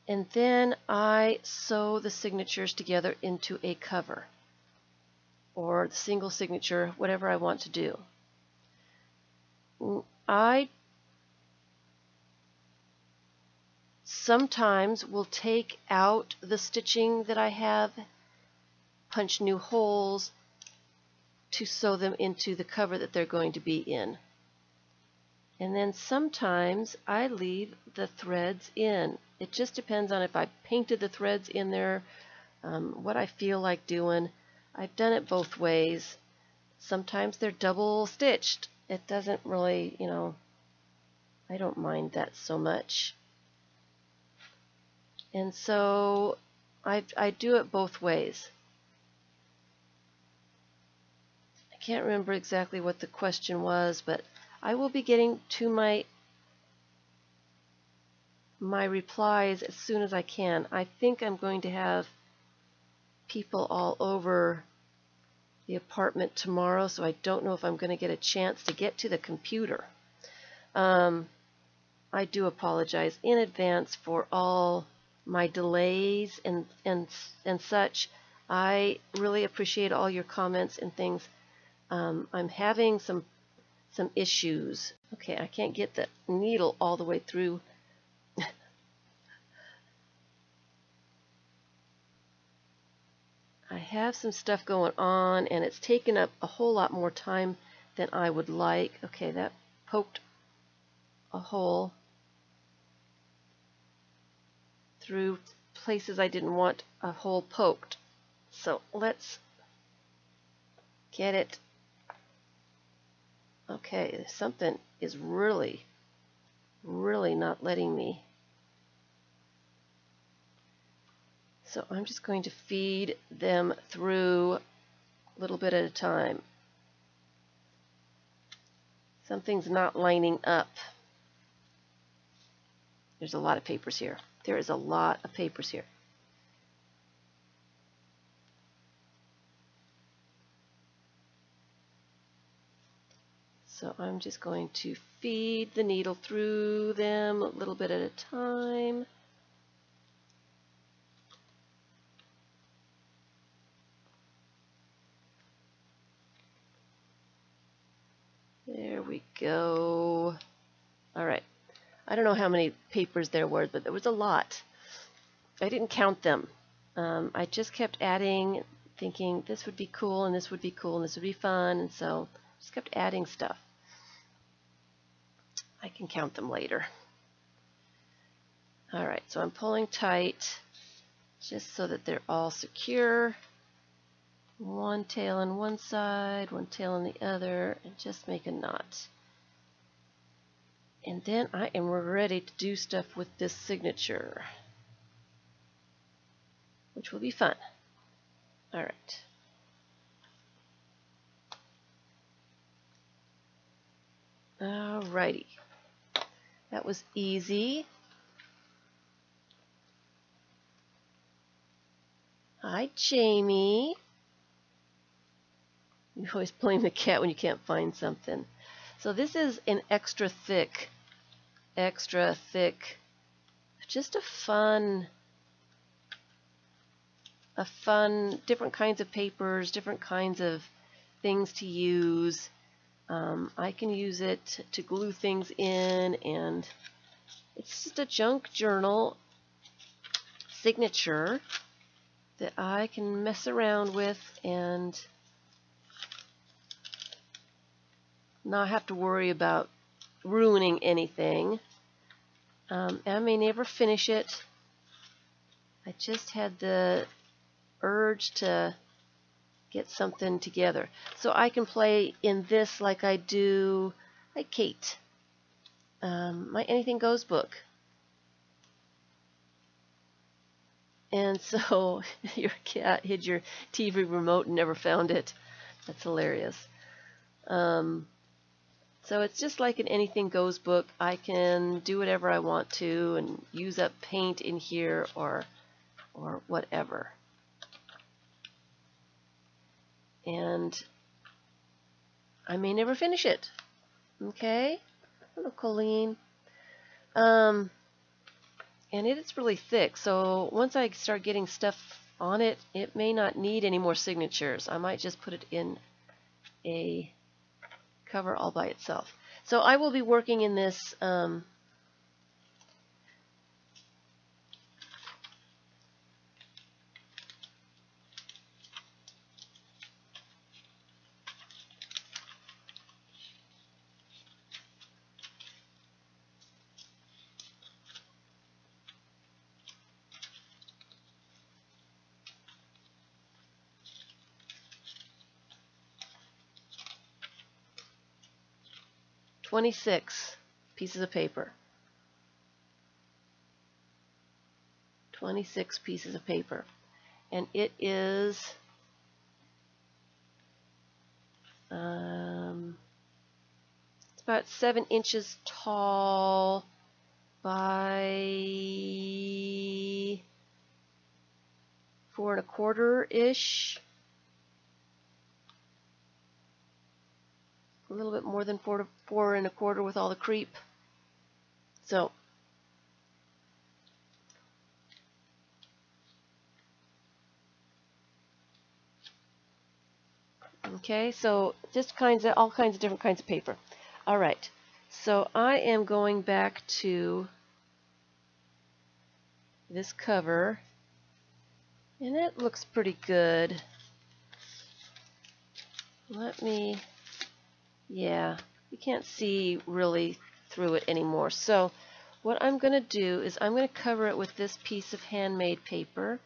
And then I sew the signatures together into a cover or single signature, whatever I want to do. I sometimes will take out the stitching that I have, punch new holes to sew them into the cover that they're going to be in. And then sometimes I leave the threads in. It just depends on if I painted the threads in there, what I feel like doing. I've done it both ways. Sometimes they're double stitched. It doesn't really, you know, I don't mind that so much. And so I do it both ways. I can't remember exactly what the question was, but I will be getting to my replies as soon as I can. I think I'm going to have people all over the apartment tomorrow, so I don't know if I'm going to get a chance to get to the computer. I do apologize in advance for all my delays and such. I really appreciate all your comments and things. I'm having some issues. Okay, I can't get the needle all the way through. I have some stuff going on and it's taken up a whole lot more time than I would like. Okay, that poked a hole through places I didn't want a hole poked. So let's get it. Okay, something is really, really not letting me. So I'm just going to feed them through a little bit at a time. Something's not lining up. There's a lot of papers here. There is a lot of papers here. So I'm just going to feed the needle through them a little bit at a time. There we go. All right. I don't know how many papers there were, but there was a lot. I didn't count them. I just kept adding, thinking this would be cool, and this would be cool, and this would be fun, and so I just kept adding stuff. I can count them later. All right, so I'm pulling tight just so that they're all secure. One tail on one side, one tail on the other, and just make a knot. And then I am ready to do stuff with this signature, which will be fun. All right. All righty. That was easy. Hi, Jamie. You always blame the cat when you can't find something. So this is an extra thick, just a fun, different kinds of papers, different kinds of things to use. I can use it to glue things in, and it's just a junk journal signature that I can mess around with and not have to worry about ruining anything. I may never finish it. I just had the urge to get something together. So I can play in this like I do, like Kate, my Anything Goes book. And so your cat hid your TV remote and never found it. That's hilarious. So it's just like an Anything Goes book. I can do whatever I want to and use up paint in here or whatever. and I may never finish it. Okay? Hello, Colleen. And it's really thick, so once I start getting stuff on it, it may not need any more signatures. I might just put it in a cover all by itself. So I will be working in this (26) pieces of paper. 26 pieces of paper. And it is it's about 7 inches tall by 4 1/4-ish. A little bit more than 4 1/4 with all the creep. So okay, so just all kinds of different kinds of paper. All right, so I am going back to this cover, and it looks pretty good. Let me. Yeah, you can't see really through it anymore. So what I'm going to do is I'm going to cover it with this piece of handmade paper.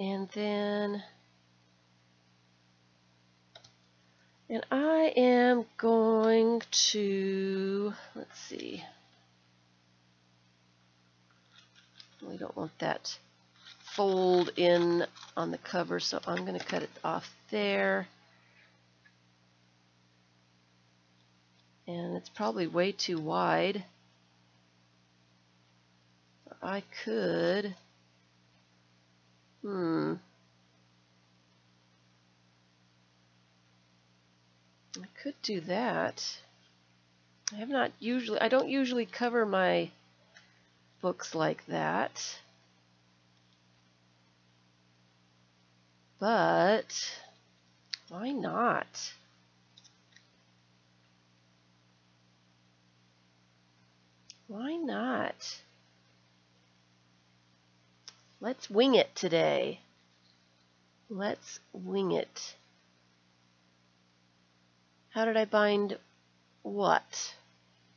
And then, and I am going to, let's see, we don't want that fold in on the cover, so I'm going to cut it off there. And it's probably way too wide. I could, I could do that. I don't usually cover my books like that. But why not? Why not? Let's wing it today. Let's wing it. How did I bind what?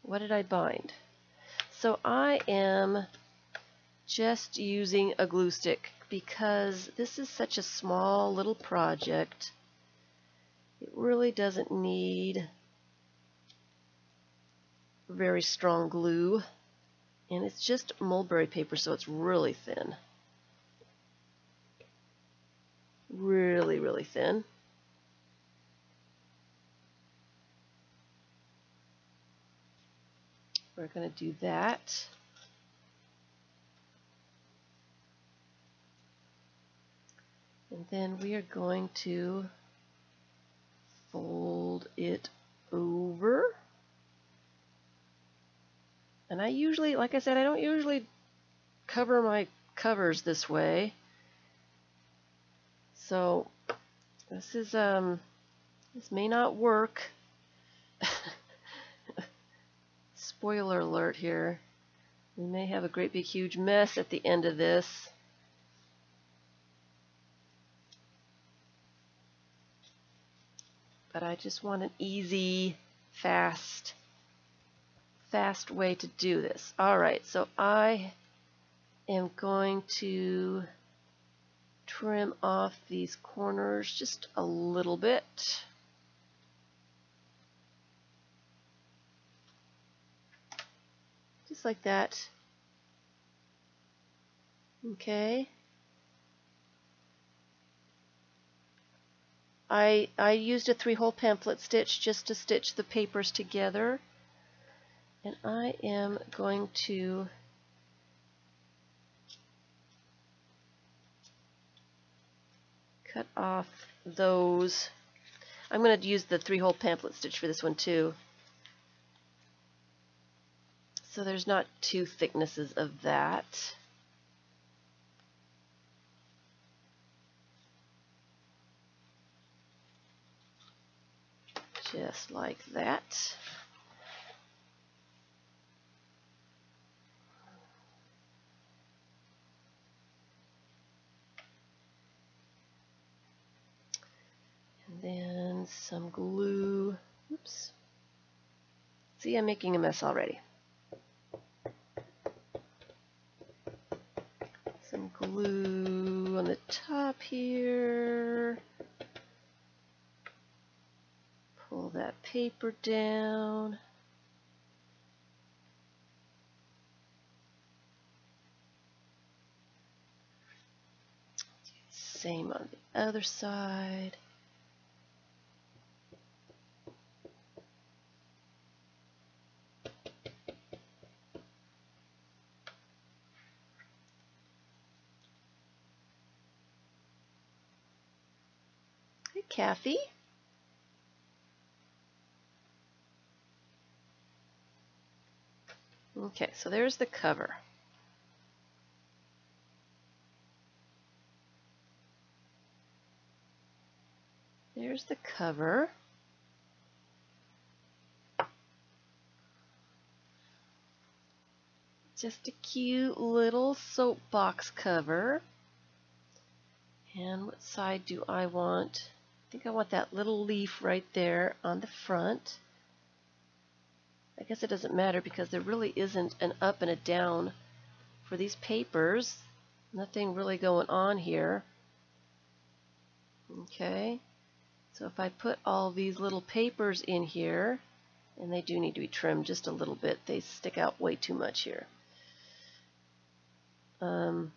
What did I bind? So I am just using a glue stick, because this is such a small little project. It really doesn't need very strong glue, and it's just mulberry paper, so it's really thin, really thin. We're going to do that. And then we are going to fold it over. And I usually, like I said, I don't usually cover my covers this way. So this is, this may not work. Spoiler alert here. We may have a great big huge mess at the end of this. But I just want an easy, fast way to do this. All right, so I am going to trim off these corners just a little bit. Just like that. Okay. I used a 3-hole pamphlet stitch just to stitch the papers together, and I am going to cut off those. I'm going to use the 3-hole pamphlet stitch for this one too. So there's not 2 thicknesses of that. Just like that. And then some glue. Oops. See, I'm making a mess already. Some glue on the top here. Pull that paper down. Same on the other side. Hey, Kathy. Okay, so there's the cover. There's the cover. Just a cute little soapbox cover. And what side do I want? I think I want that little leaf right there on the front. I guess it doesn't matter because there really isn't an up and a down for these papers. Nothing really going on here. Okay, so if I put all these little papers in here, and they do need to be trimmed just a little bit. They stick out way too much here. That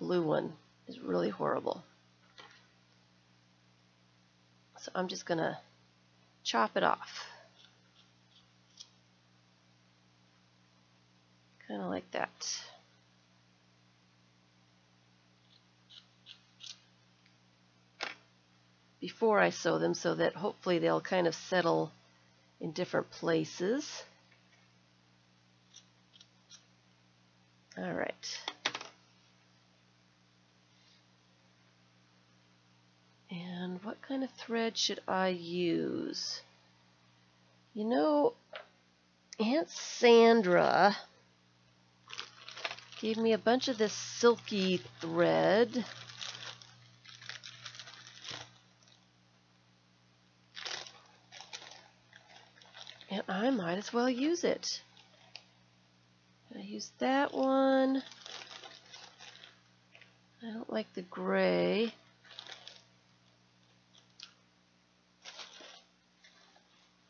blue one is really horrible. So I'm just going to chop it off. Kind of like that. Before I sew them so that hopefully they'll kind of settle in different places. All right. And what kind of thread should I use? You know, Aunt Sandra gave me a bunch of this silky thread. And I might as well use it. I use that one. I don't like the gray.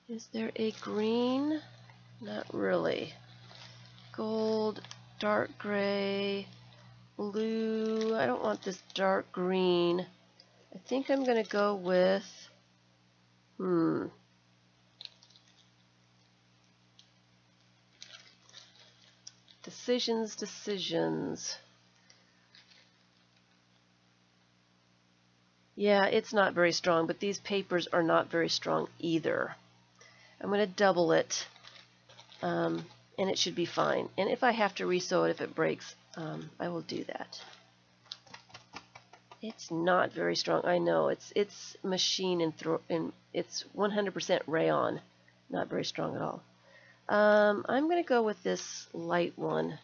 Is there a green? Not really. Gold, dark gray, blue. I don't want this dark green. I think I'm going to go with, Decisions. Yeah, it's not very strong, but these papers are not very strong either. I'm going to double it, and it should be fine. And if I have to resew it, if it breaks, I will do that. It's not very strong. I know it's machine and it's 100% rayon. Not very strong at all. I'm going to go with this light one.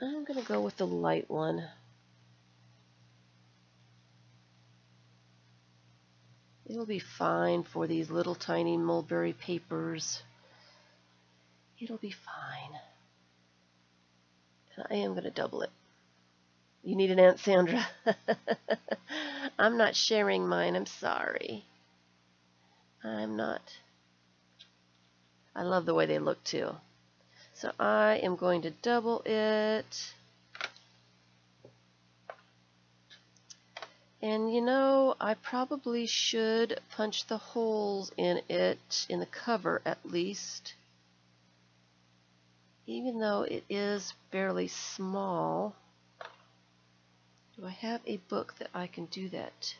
I'm going to go with the light one. It'll be fine for these little tiny mulberry papers. It'll be fine. And I am going to double it. You need an Aunt Sandra. I'm not sharing mine. I'm sorry. I'm not. I love the way they look too. So I am going to double it. And you know, I probably should punch the holes in it, in the cover at least, even though it is fairly small. Do I have a book that I can do that?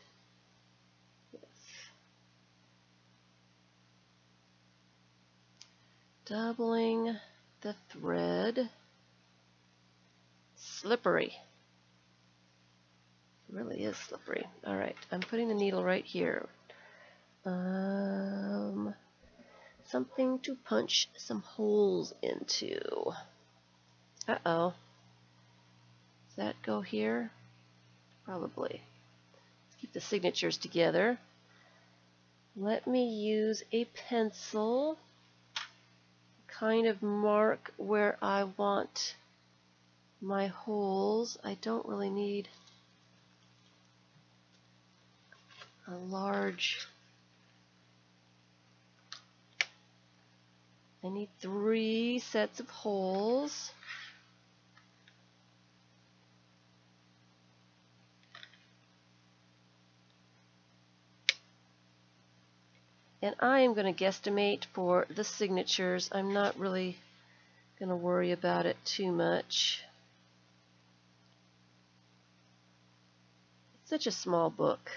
Yes. Doubling the thread. Slippery. It really is slippery. Alright, I'm putting the needle right here. Something to punch some holes into. Uh-oh. Does that go here? Probably. Let's keep the signatures together. Let me use a pencil. Kind of mark where I want my holes. I don't really need a large... I need 3 sets of holes. And I am going to guesstimate for the signatures. I'm not really going to worry about it too much. It's such a small book.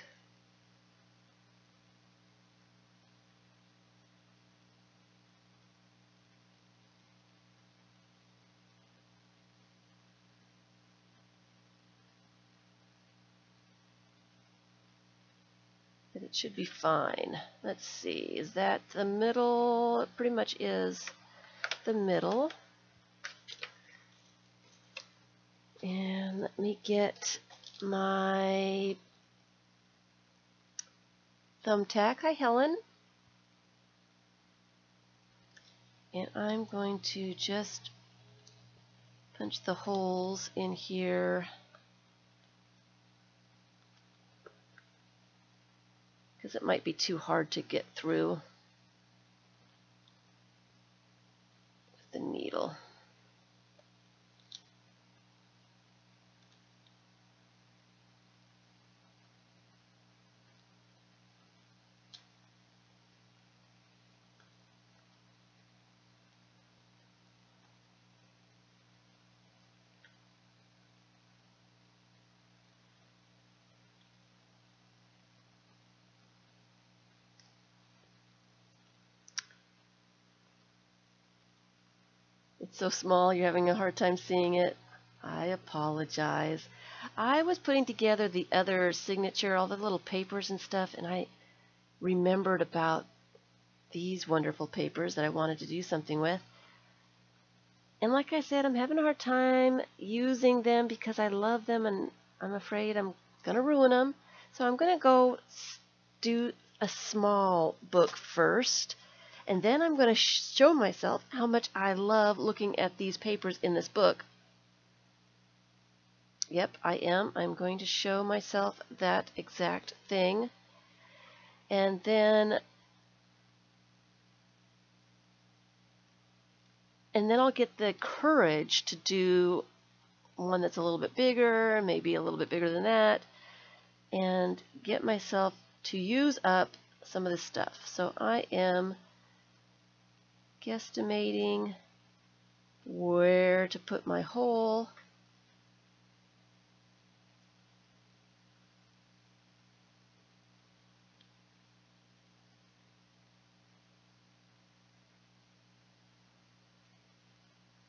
It should be fine. Let's see, is that the middle? It pretty much is the middle. And let me get my thumbtack. Hi, Helen. And I'm going to just punch the holes in here. Because it might be too hard to get through with the needle. So small, you're having a hard time seeing it. I apologize. I was putting together the other signature, all the little papers and stuff, and I remembered about these wonderful papers that I wanted to do something with. And like I said, I'm having a hard time using them because I love them and I'm afraid I'm gonna ruin them. So I'm gonna go do a small book first. And then I'm going to show myself how much I love looking at these papers in this book. Yep, I am. I'm going to show myself that exact thing. And then... I'll get the courage to do one that's a little bit bigger, maybe a little bit bigger than that, and get myself to use up some of this stuff. So I am... guesstimating where to put my hole.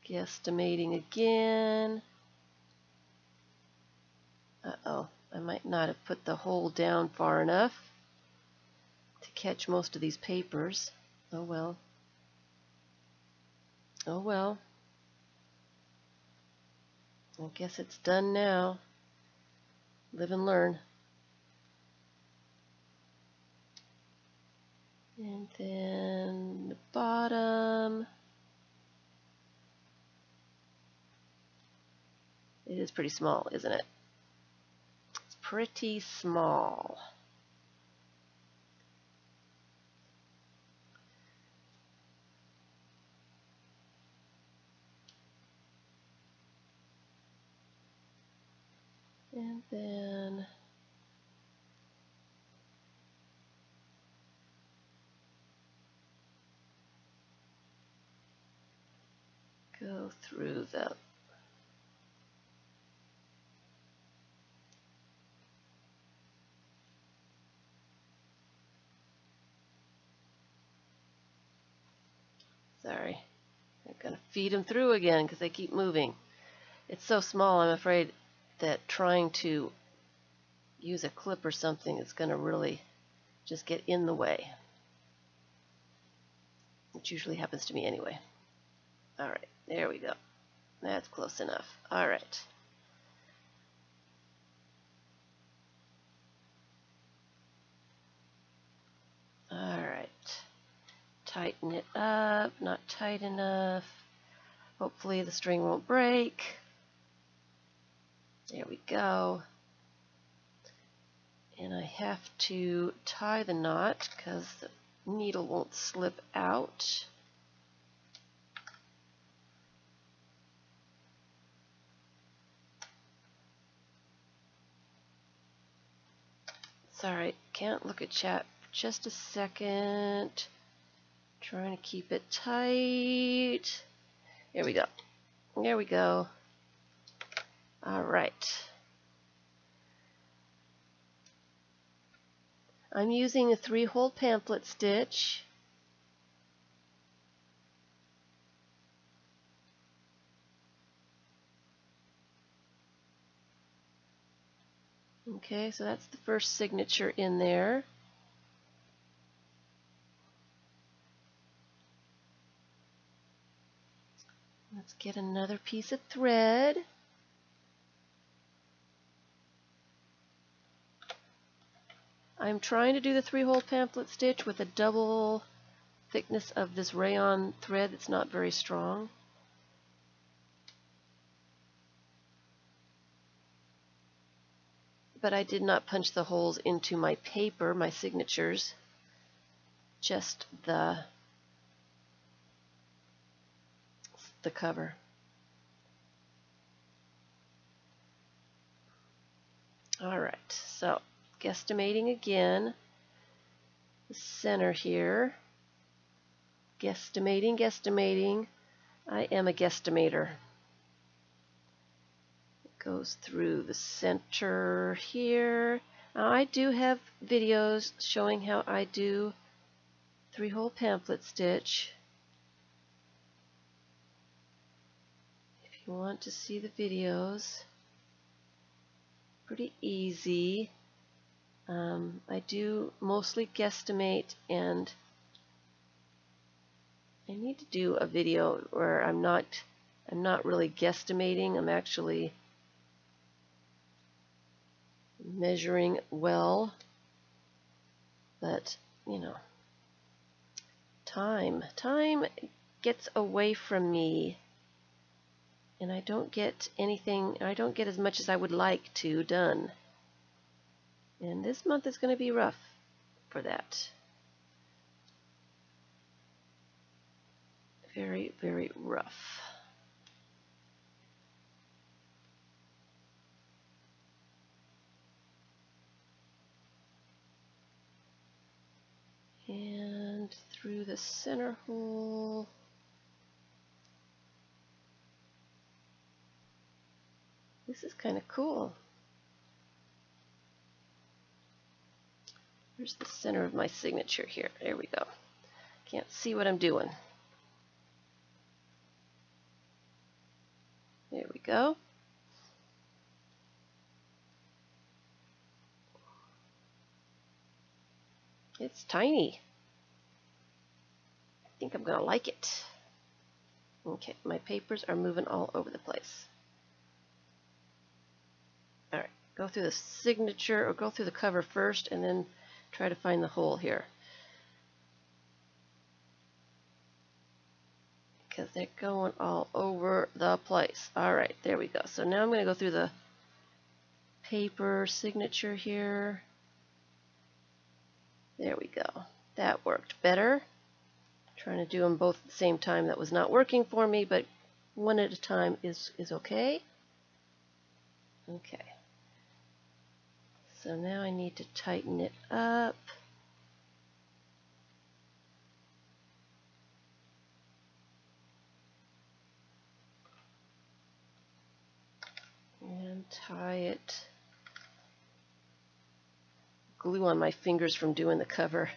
Guesstimating again. Uh-oh, I might not have put the hole down far enough to catch most of these papers. Oh well. Oh well, I guess it's done now. Live and learn. And then the bottom. It is pretty small, isn't it? It's pretty small. And then go through the Sorry. I'm going to feed them through again because they keep moving. It's so small, I'm afraid that trying to use a clip or something is going to really just get in the way. Which usually happens to me anyway. Alright, there we go. That's close enough. Alright. Alright. Tighten it up. Not tight enough. Hopefully the string won't break. There we go. And I have to tie the knot because the needle won't slip out. Sorry, can't look at chat. Just a second. Trying to keep it tight. Here we go. There we go. All right. I'm using a 3-hole pamphlet stitch. Okay, so that's the first signature in there. Let's get another piece of thread. I'm trying to do the 3-hole pamphlet stitch with a double thickness of this rayon thread that's not very strong. But I did not punch the holes into my paper, my signatures, just the cover. All right, so guesstimating again, the center here, guesstimating, I am a guesstimator. It goes through the center here. Now I do have videos showing how I do 3-hole pamphlet stitch. If you want to see the videos, pretty easy. I do mostly guesstimate, and I need to do a video where I'm not really guesstimating. I'm actually measuring well, but you know, time gets away from me, and I don't get anything. I don't get as much as I would like to done. And this month is going to be rough for that. Very, very rough. And through the center hole. This is kind of cool. Here's the center of my signature here. There we go. Can't see what I'm doing. There we go. It's tiny. I think I'm going to like it. Okay, my papers are moving all over the place. All right, go through the signature, or go through the cover first, and then try to find the hole here, because they're going all over the place. All right, there we go. So now I'm going to go through the paper signature here. There we go. That worked better. Trying to do them both at the same time. That was not working for me, but one at a time is okay. Okay. So now I need to tighten it up. And tie it. Glue on my fingers from doing the cover.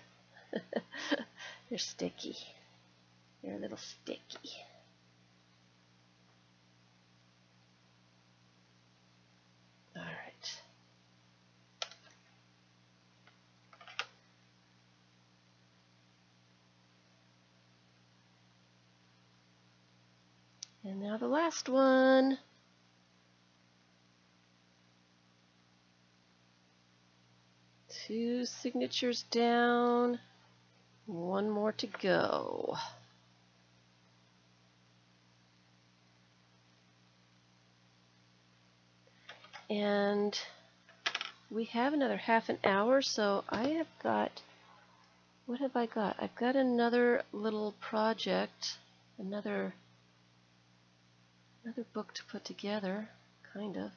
They're sticky. They're a little sticky. All right. And now the last one. Two signatures down, one more to go. And we have another half an hour, so I have got, what have I got? I've got another little project, another book to put together, kind of.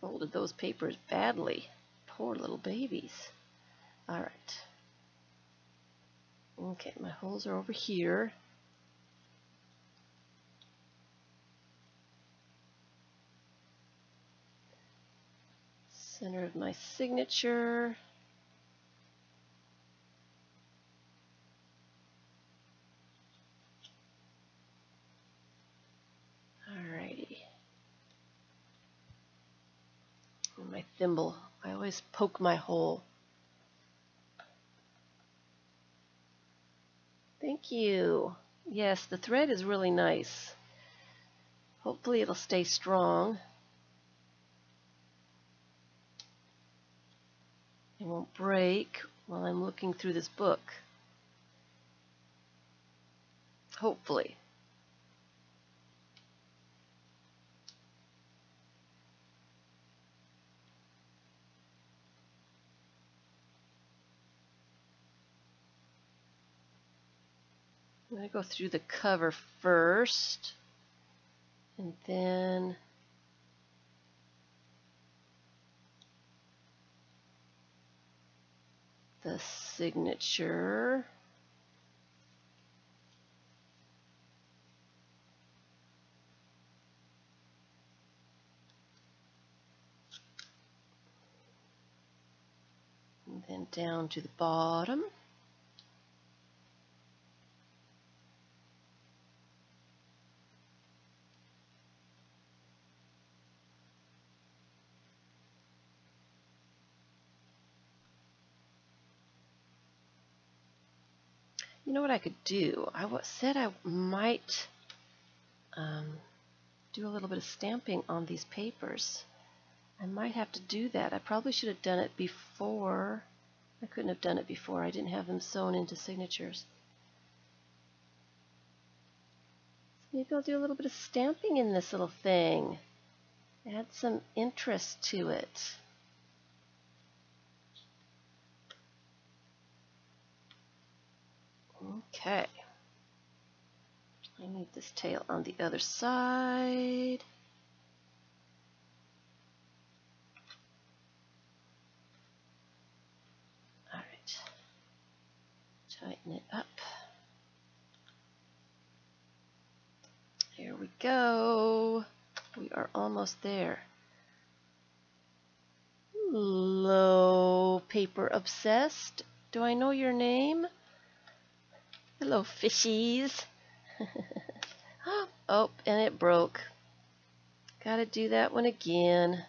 Folded those papers badly. Poor little babies. All right. Okay, my holes are over here. Center of my signature. My thimble. I always poke my hole. Thank you. Yes, the thread is really nice. Hopefully it'll stay strong. It won't break while I'm looking through this book. Hopefully. I'm going to go through the cover first, and then the signature, and then down to the bottom. You know what I could do? I said I might do a little bit of stamping on these papers. I might have to do that. I probably should have done it before. I couldn't have done it before. I didn't have them sewn into signatures. So maybe I'll do a little bit of stamping in this little thing. Add some interest to it. Okay, I need this tail on the other side. All right, tighten it up. Here we go. We are almost there. Hello, Paper Obsessed. Do I know your name? Hello, fishies. Oh, and it broke. Gotta do that one again.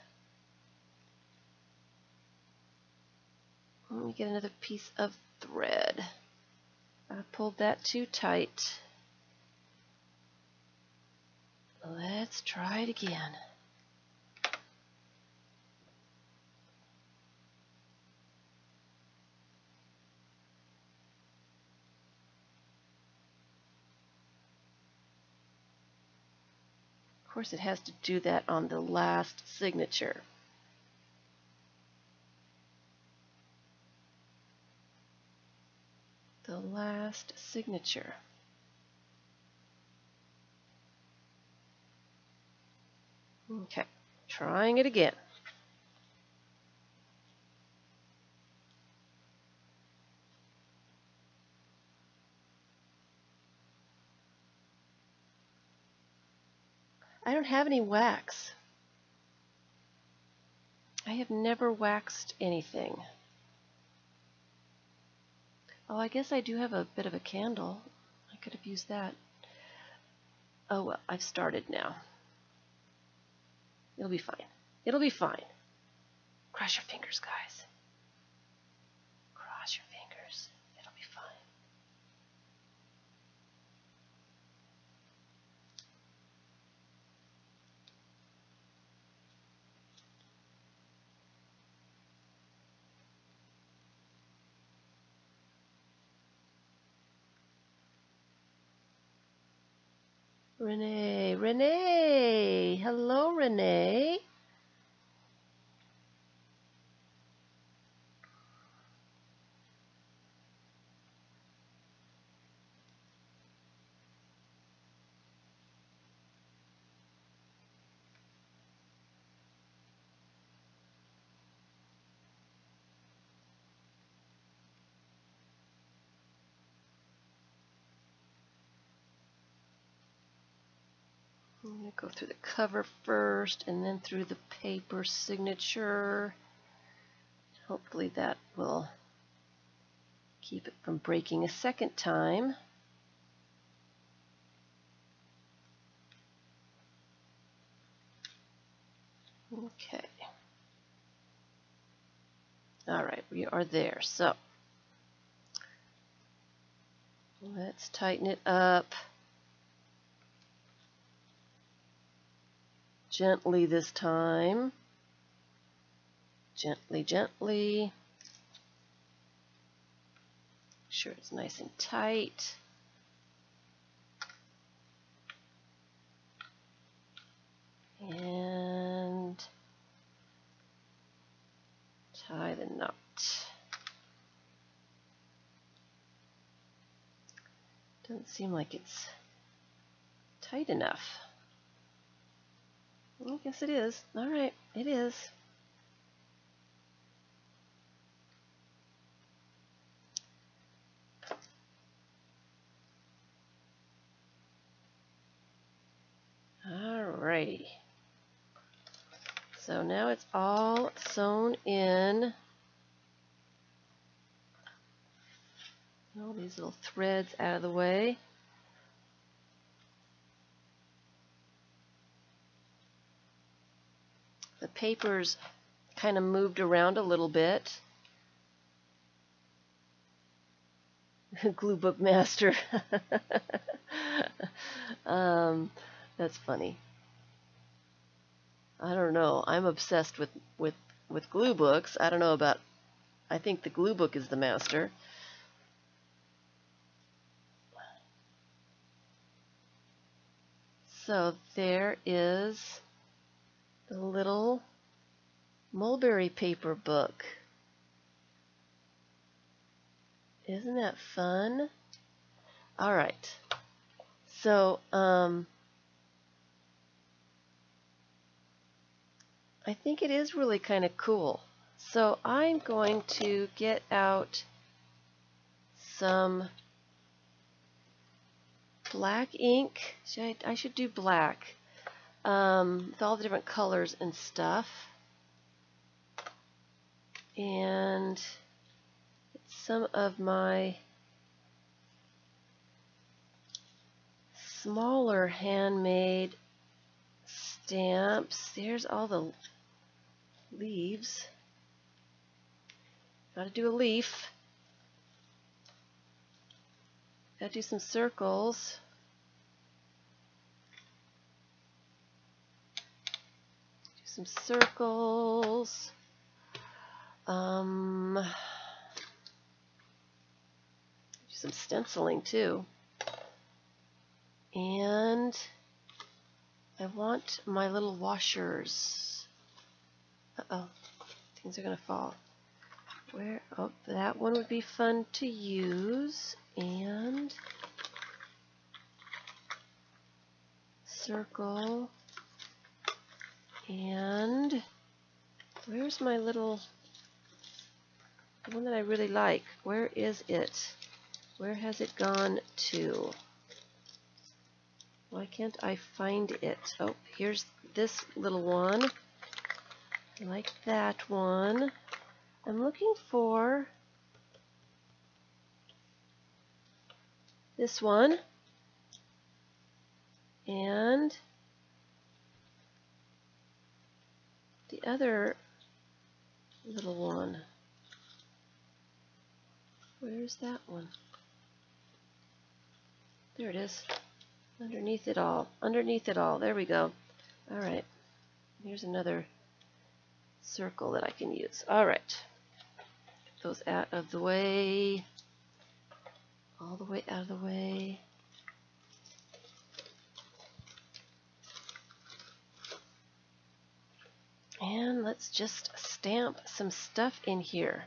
Let me get another piece of thread. I pulled that too tight. Let's try it again. Of course, it has to do that on the last signature. The last signature. Okay, trying it again. I don't have any wax. I have never waxed anything. Oh, I guess I do have a bit of a candle. I could have used that. Oh, well, I've started now. It'll be fine. It'll be fine. Cross your fingers, guys. Cross your fingers. It'll be fine. Renee, Renee, hello, Renee. I'm going to go through the cover first and then through the paper signature. Hopefully that will keep it from breaking a second time. Okay. All right, we are there. So let's tighten it up. Gently this time. Gently, gently. Make sure it's nice and tight. And tie the knot. Doesn't seem like it's tight enough. I guess it is. All right, it is. All right. So now it's all sewn in. All these little threads out of the way. The paper's kind of moved around a little bit. Glue book master. That's funny. I don't know. I'm obsessed with glue books. I don't know about... I think the glue book is the master. So there is... the little Mulberry Paper book. Isn't that fun? All right. So, I think it is really kind of cool. So I'm going to get out some black ink. I should do black. With all the different colors and stuff, and some of my smaller handmade stamps. There's all the leaves. Gotta do a leaf. Gotta do some circles. Some circles. Some stenciling too. And I want my little washers. Uh-oh, things are gonna fall. Where? Oh, that one would be fun to use. And circle. And where's my little, the one that I really like? Where is it? Where has it gone to? Why can't I find it? Oh, here's this little one. like that one. I'm looking for this one and the other little one. Where's that one? There it is. Underneath it all. Underneath it all. There we go. All right. Here's another circle that I can use. All right. Get those out of the way. All the way out of the way. And let's just stamp some stuff in here.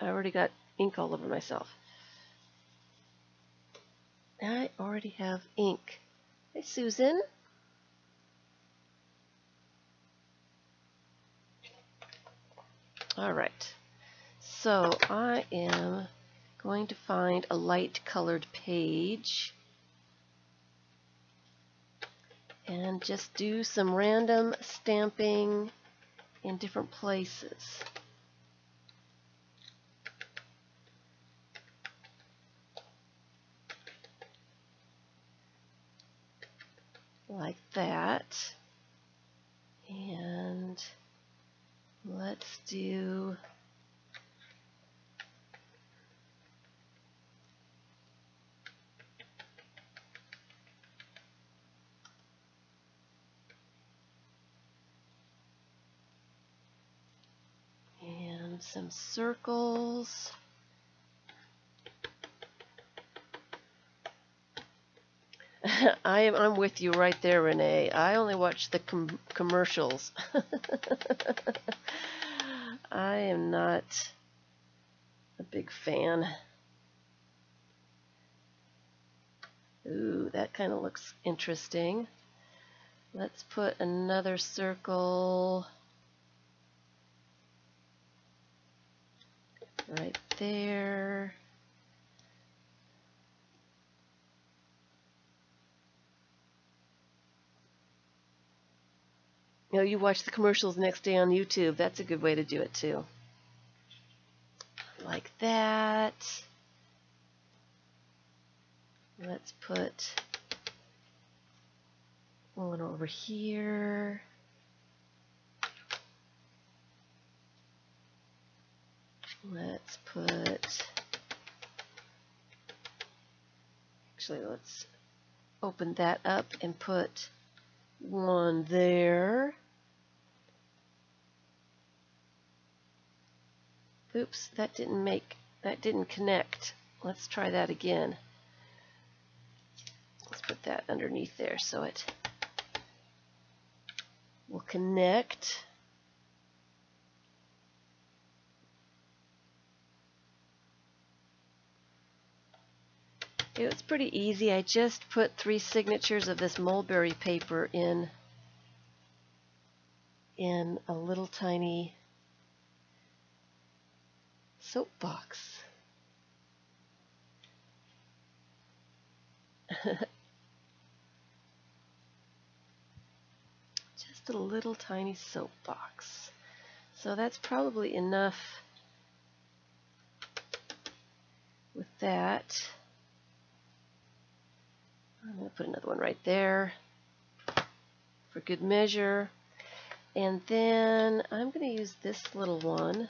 I already got ink all over myself. I already have ink. Hey, Susan. All right. So I am going to find a light colored page and just do some random stamping in different places. Like that, and let's do and some circles. I'm with you right there, Renee. I only watch the commercials. I am not a big fan. Ooh, that kind of looks interesting. Let's put another circle right there. You know, you watch the commercials the next day on YouTube. That's a good way to do it too. Like that. Let's put one over here. Let's put, actually, let's open that up and put one there. Oops, that didn't connect. Let's try that again. Let's put that underneath there so it will connect. It was pretty easy. I just put 3 signatures of this mulberry paper in a little tiny soapbox. Just a little tiny soapbox. So that's probably enough with that. I'm going to put another one right there for good measure. And then I'm going to use this little one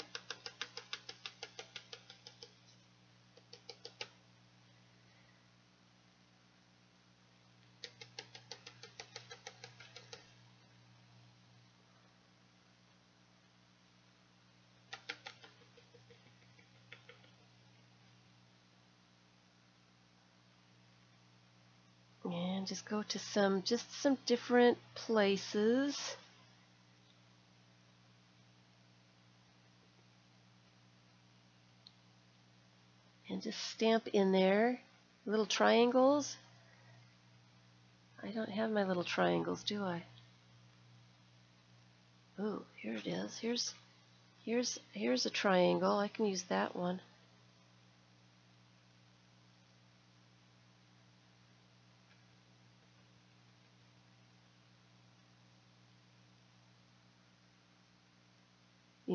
and just go to some, just some different places. And just stamp in there little triangles. I don't have my little triangles, do I? Oh, here it is. Here's a triangle. I can use that one.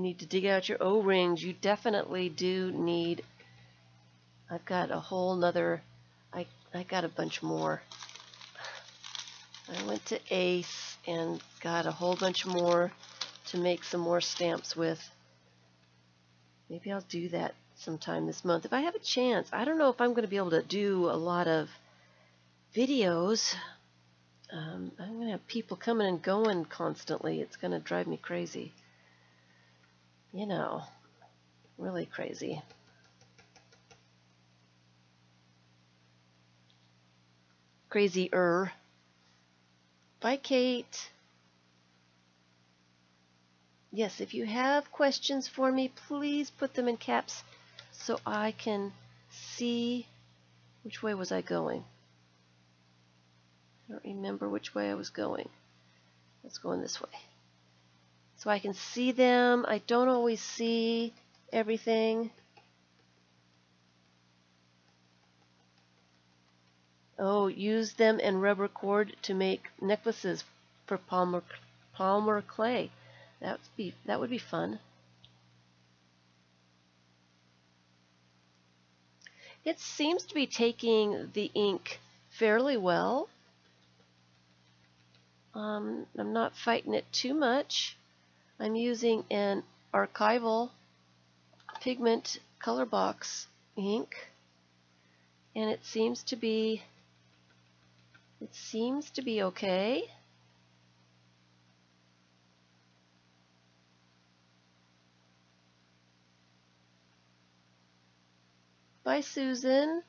need to dig out your O-rings. You definitely do need, I've got a whole nother, I got a bunch more. I went to Ace and got a whole bunch more to make some more stamps with. Maybe I'll do that sometime this month if I have a chance. I don't know if I'm going to be able to do a lot of videos. I'm going to have people coming and going constantly. It's going to drive me crazy. You know, really crazy. Crazier. Bye, Kate. Yes, if you have questions for me, please put them in caps so I can see. Which way was I going? I don't remember which way I was going. I was going this way. So I can see them. I don't always see everything. Oh, use them and rubber cord to make necklaces for Palmer clay. That would be fun. It seems to be taking the ink fairly well. I'm not fighting it too much. I'm using an archival pigment color box ink, and it seems to be. It seems to be okay. Bye, Susan.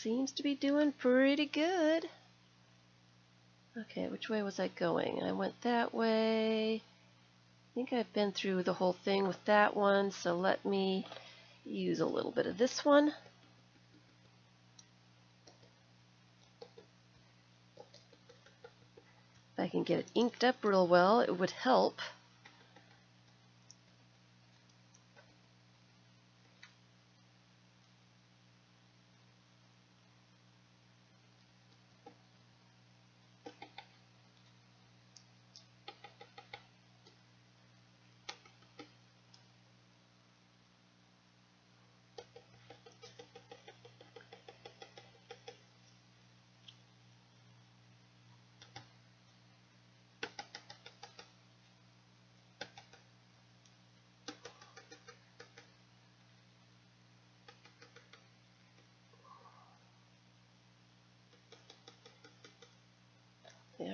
Seems to be doing pretty good. Okay, which way was I going? I went that way. I think I've been through the whole thing with that one, so let me use a little bit of this one. If I can get it inked up real well, it would help.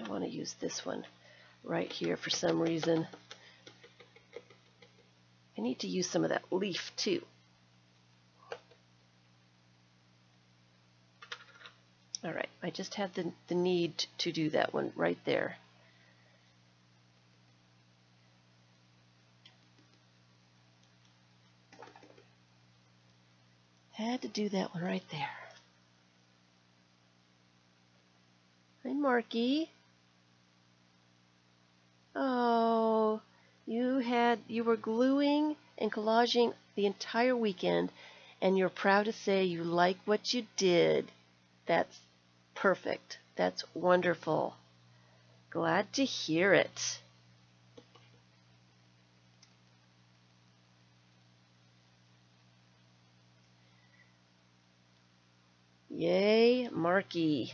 I want to use this one right here for some reason. I need to use some of that leaf too. All right, I just had the need to do that one right there. Had to do that one right there. Hi, Marky. Oh, you were gluing and collaging the entire weekend, and you're proud to say you like what you did. That's perfect. That's wonderful. Glad to hear it. Yay, Marky.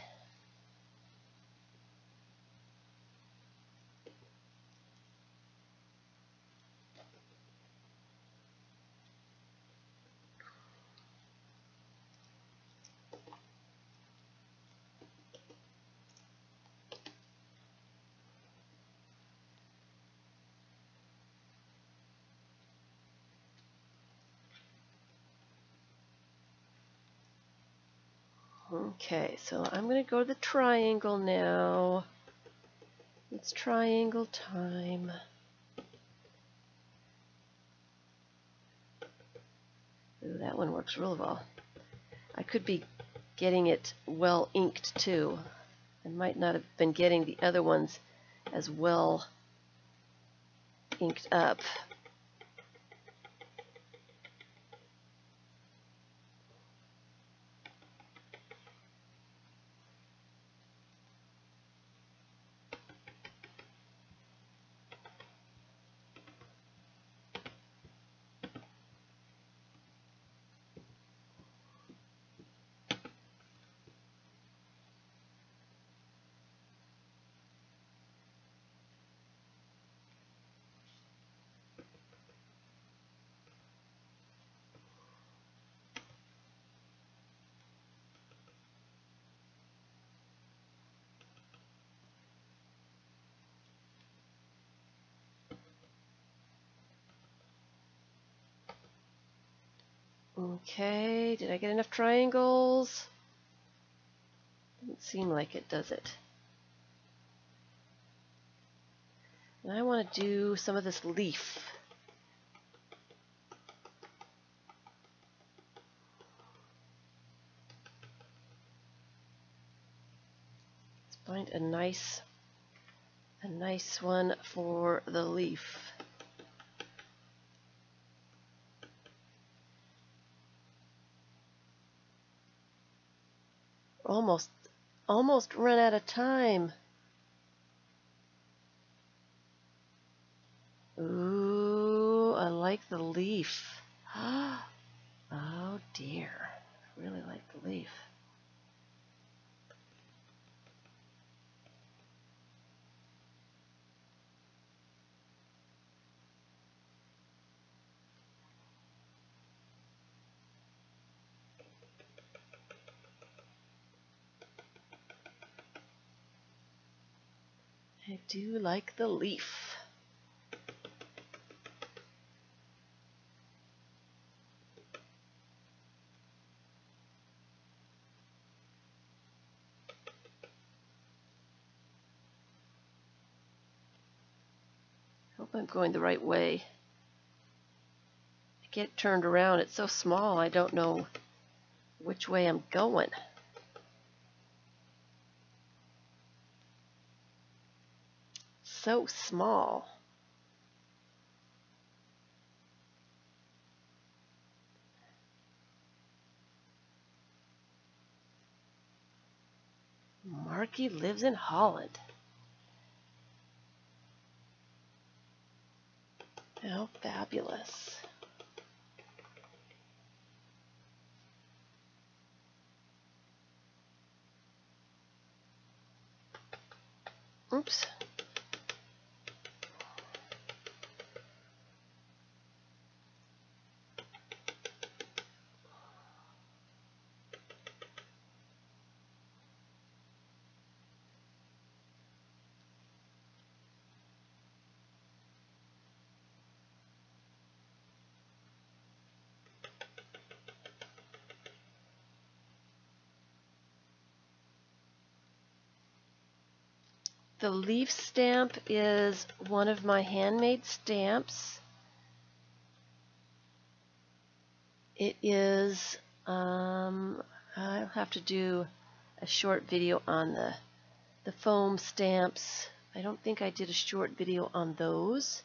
Okay, so I'm going to go to the triangle now. It's triangle time. Ooh, that one works real well. I could be getting it well inked too. I might not have been getting the other ones as well inked up. Okay, did I get enough triangles? Doesn't seem like it, does it? And I want to do some of this leaf. Let's find a nice one for the leaf. Almost run out of time. Ooh, I like the leaf. Oh dear, I really like the leaf. I do like the leaf. Hope I'm going the right way. I get turned around. It's so small, I don't know which way I'm going. So small. Marky lives in Holland. How fabulous. Oops. The leaf stamp is one of my handmade stamps. It is, I'll have to do a short video on the foam stamps. I don't think I did a short video on those.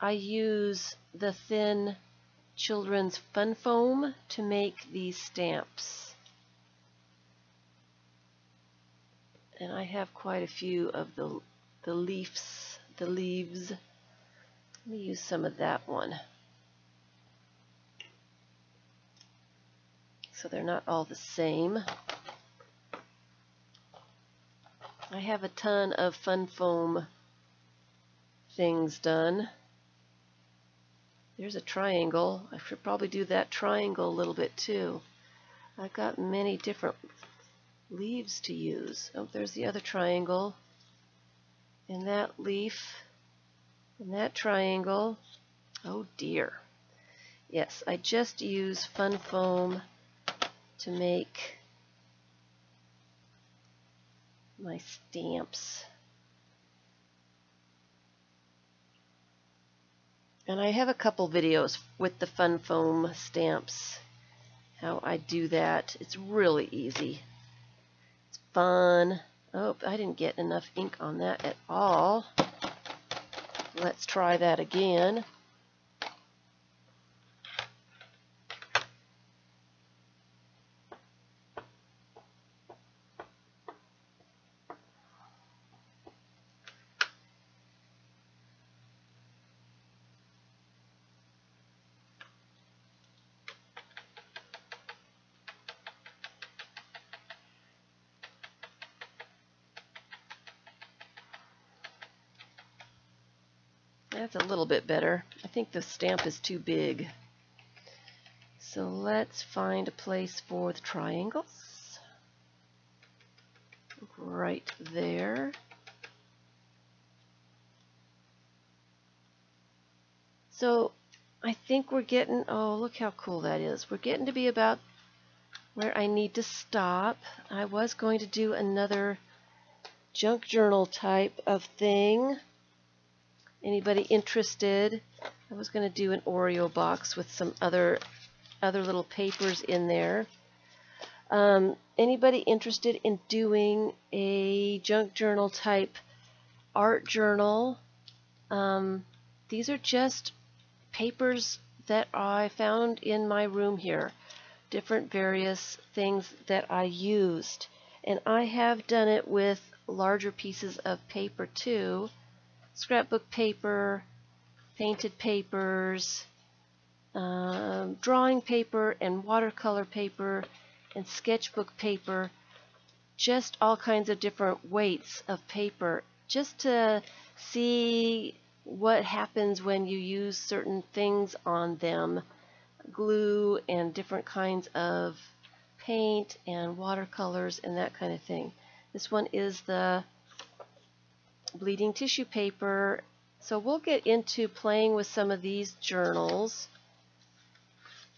I use the thin children's fun foam to make these stamps. And I have quite a few of the leaves. Let me use some of that one. So they're not all the same. I have a ton of fun foam things done. There's a triangle. I should probably do that triangle a little bit too. I've got many different leaves to use. Oh, there's the other triangle, and that leaf, and that triangle. Oh dear. Yes, I just use fun foam to make my stamps. And I have a couple videos with the Fun Foam stamps, how I do that. It's really easy. It's fun. Oh, I didn't get enough ink on that at all. Let's try that again. That's a little bit better. I think the stamp is too big. So let's find a place for the triangles. Right there. So I think we're getting, oh, look how cool that is. We're getting to be about where I need to stop. I was going to do another junk journal type of thing. Anybody interested? I was going to do an Oreo box with some other little papers in there. Anybody interested in doing a junk journal type art journal? These are just papers that I found in my room here, different various things that I used. And I have done it with larger pieces of paper too. Scrapbook paper, painted papers, drawing paper, and watercolor paper, and sketchbook paper, just all kinds of different weights of paper, just to see what happens when you use certain things on them, glue and different kinds of paint and watercolors and that kind of thing. This one is the bleeding tissue paper. So we'll get into playing with some of these journals.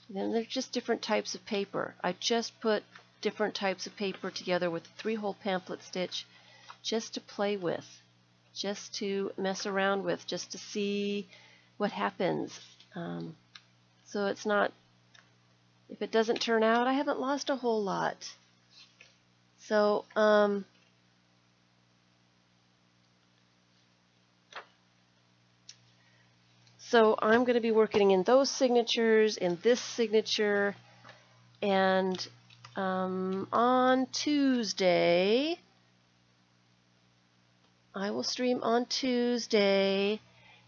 And then there's just different types of paper. I just put different types of paper together with a 3-hole pamphlet stitch just to play with, just to mess around with, just to see what happens. So it's not, if it doesn't turn out, I haven't lost a whole lot. So, So I'm going to be working in those signatures, in this signature, and on Tuesday, I will stream on Tuesday,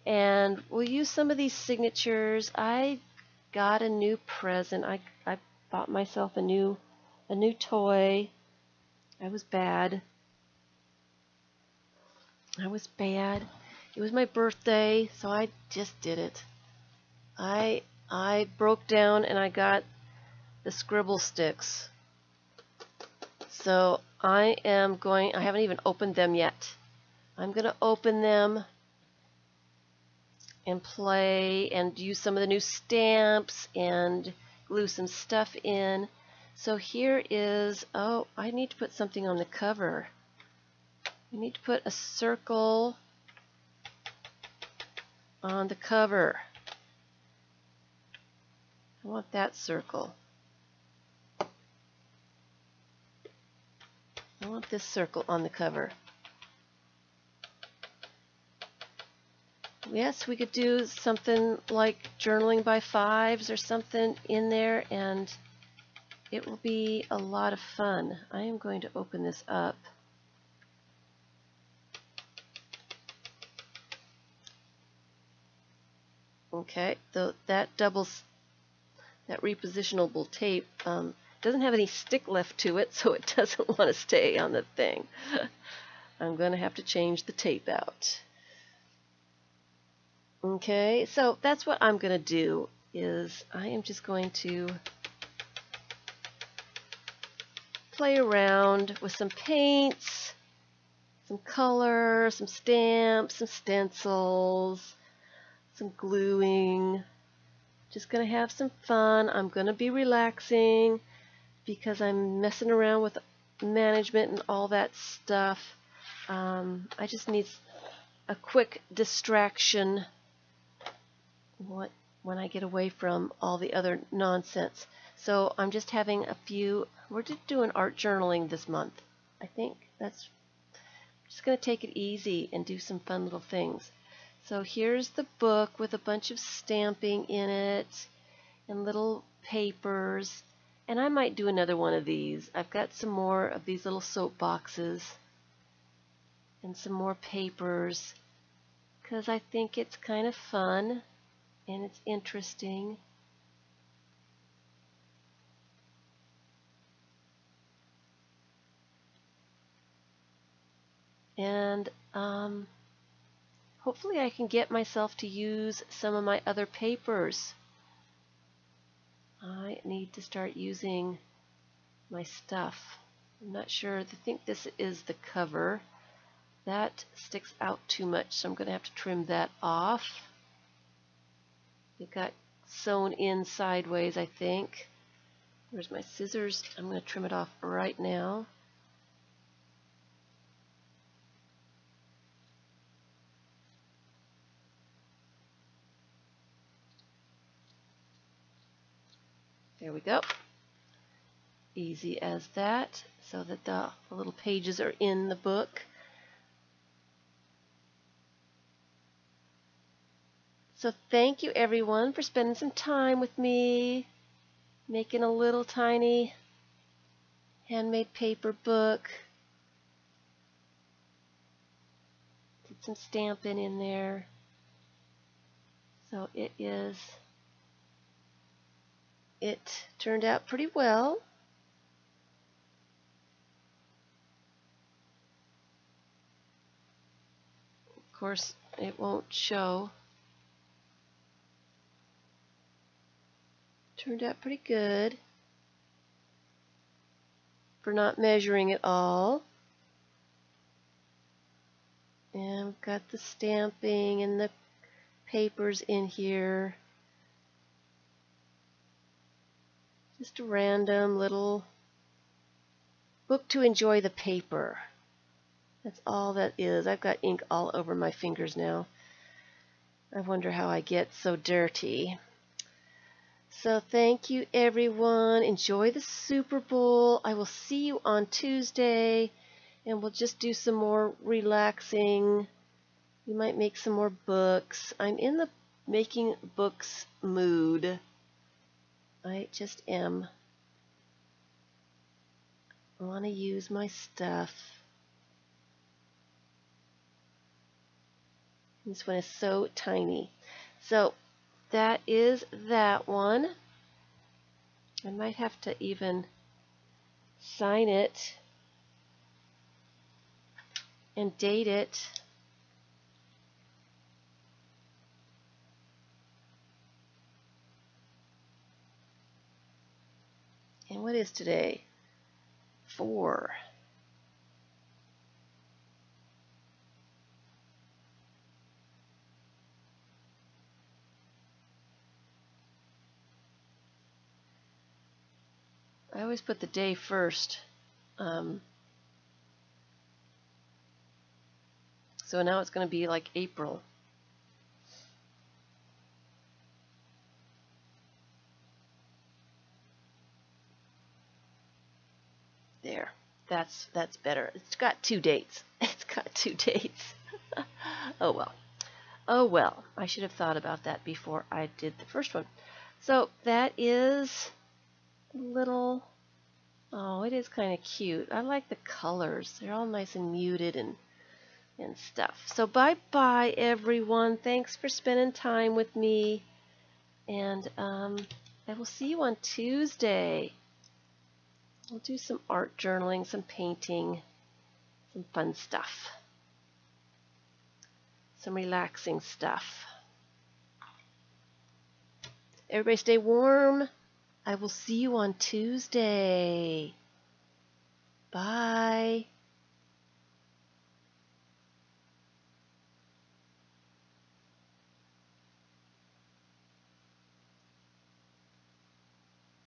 and we'll use some of these signatures. I got a new present. I bought myself a new toy. I was bad. It was my birthday, so I just did it. I broke down and I got the scribble sticks. So I haven't even opened them yet. I'm going to open them and play and use some of the new stamps and glue some stuff in. So here is, oh, I need to put something on the cover. I need to put a circle on the cover. I want that circle. I want this circle on the cover. Yes, we could do something like journaling by fives or something in there, and it will be a lot of fun. I am going to open this up. Okay, so that that repositionable tape doesn't have any stick left to it, so it doesn't want to stay on the thing. I'm going to have to change the tape out. Okay, so that's what I'm going to do, is I am just going to play around with some paints, some color, some stamps, some stencils, some gluing. Just gonna have some fun. I'm gonna be relaxing because I'm messing around with management and all that stuff. I just need a quick distraction when I get away from all the other nonsense. So I'm just having a few, we're just doing art journaling this month. I think that's, I'm just going to take it easy and do some fun little things. So here's the book with a bunch of stamping in it and little papers. And I might do another one of these. I've got some more of these little soap boxes and some more papers because I think it's kind of fun and it's interesting. And hopefully I can get myself to use some of my other papers. I need to start using my stuff. I'm not sure. I think this is the cover. That sticks out too much, so I'm going to have to trim that off. It got sewn in sideways, I think. Where's my scissors? I'm going to trim it off right now. There we go. Easy as that, so that the little pages are in the book. So thank you everyone for spending some time with me, making a little tiny handmade paper book. Did some stamping in there. So it is, it turned out pretty well. Of course, it won't show. Turned out pretty good for not measuring at all. And we've got the stamping and the papers in here. Just a random little book to enjoy the paper. That's all that is. I've got ink all over my fingers now. I wonder how I get so dirty. So thank you everyone. Enjoy the Super Bowl. I will see you on Tuesday and we'll just do some more relaxing. We might make some more books. I'm in the making books mood. I just am. I want to use my stuff. This one is so tiny. So that is that one. I might have to even sign it and date it. And what is today? 4. I always put the day first. So now it's going to be like April. There, that's better. It's got 2 dates. It's got 2 dates. Oh well. Oh well. I should have thought about that before I did the first one. So that is a little, oh, it is kind of cute. I like the colors. They're all nice and muted and stuff. So bye-bye everyone. Thanks for spending time with me. And I will see you on Tuesday. We'll do some art journaling, some painting, some fun stuff, some relaxing stuff. Everybody stay warm. I will see you on Tuesday. Bye.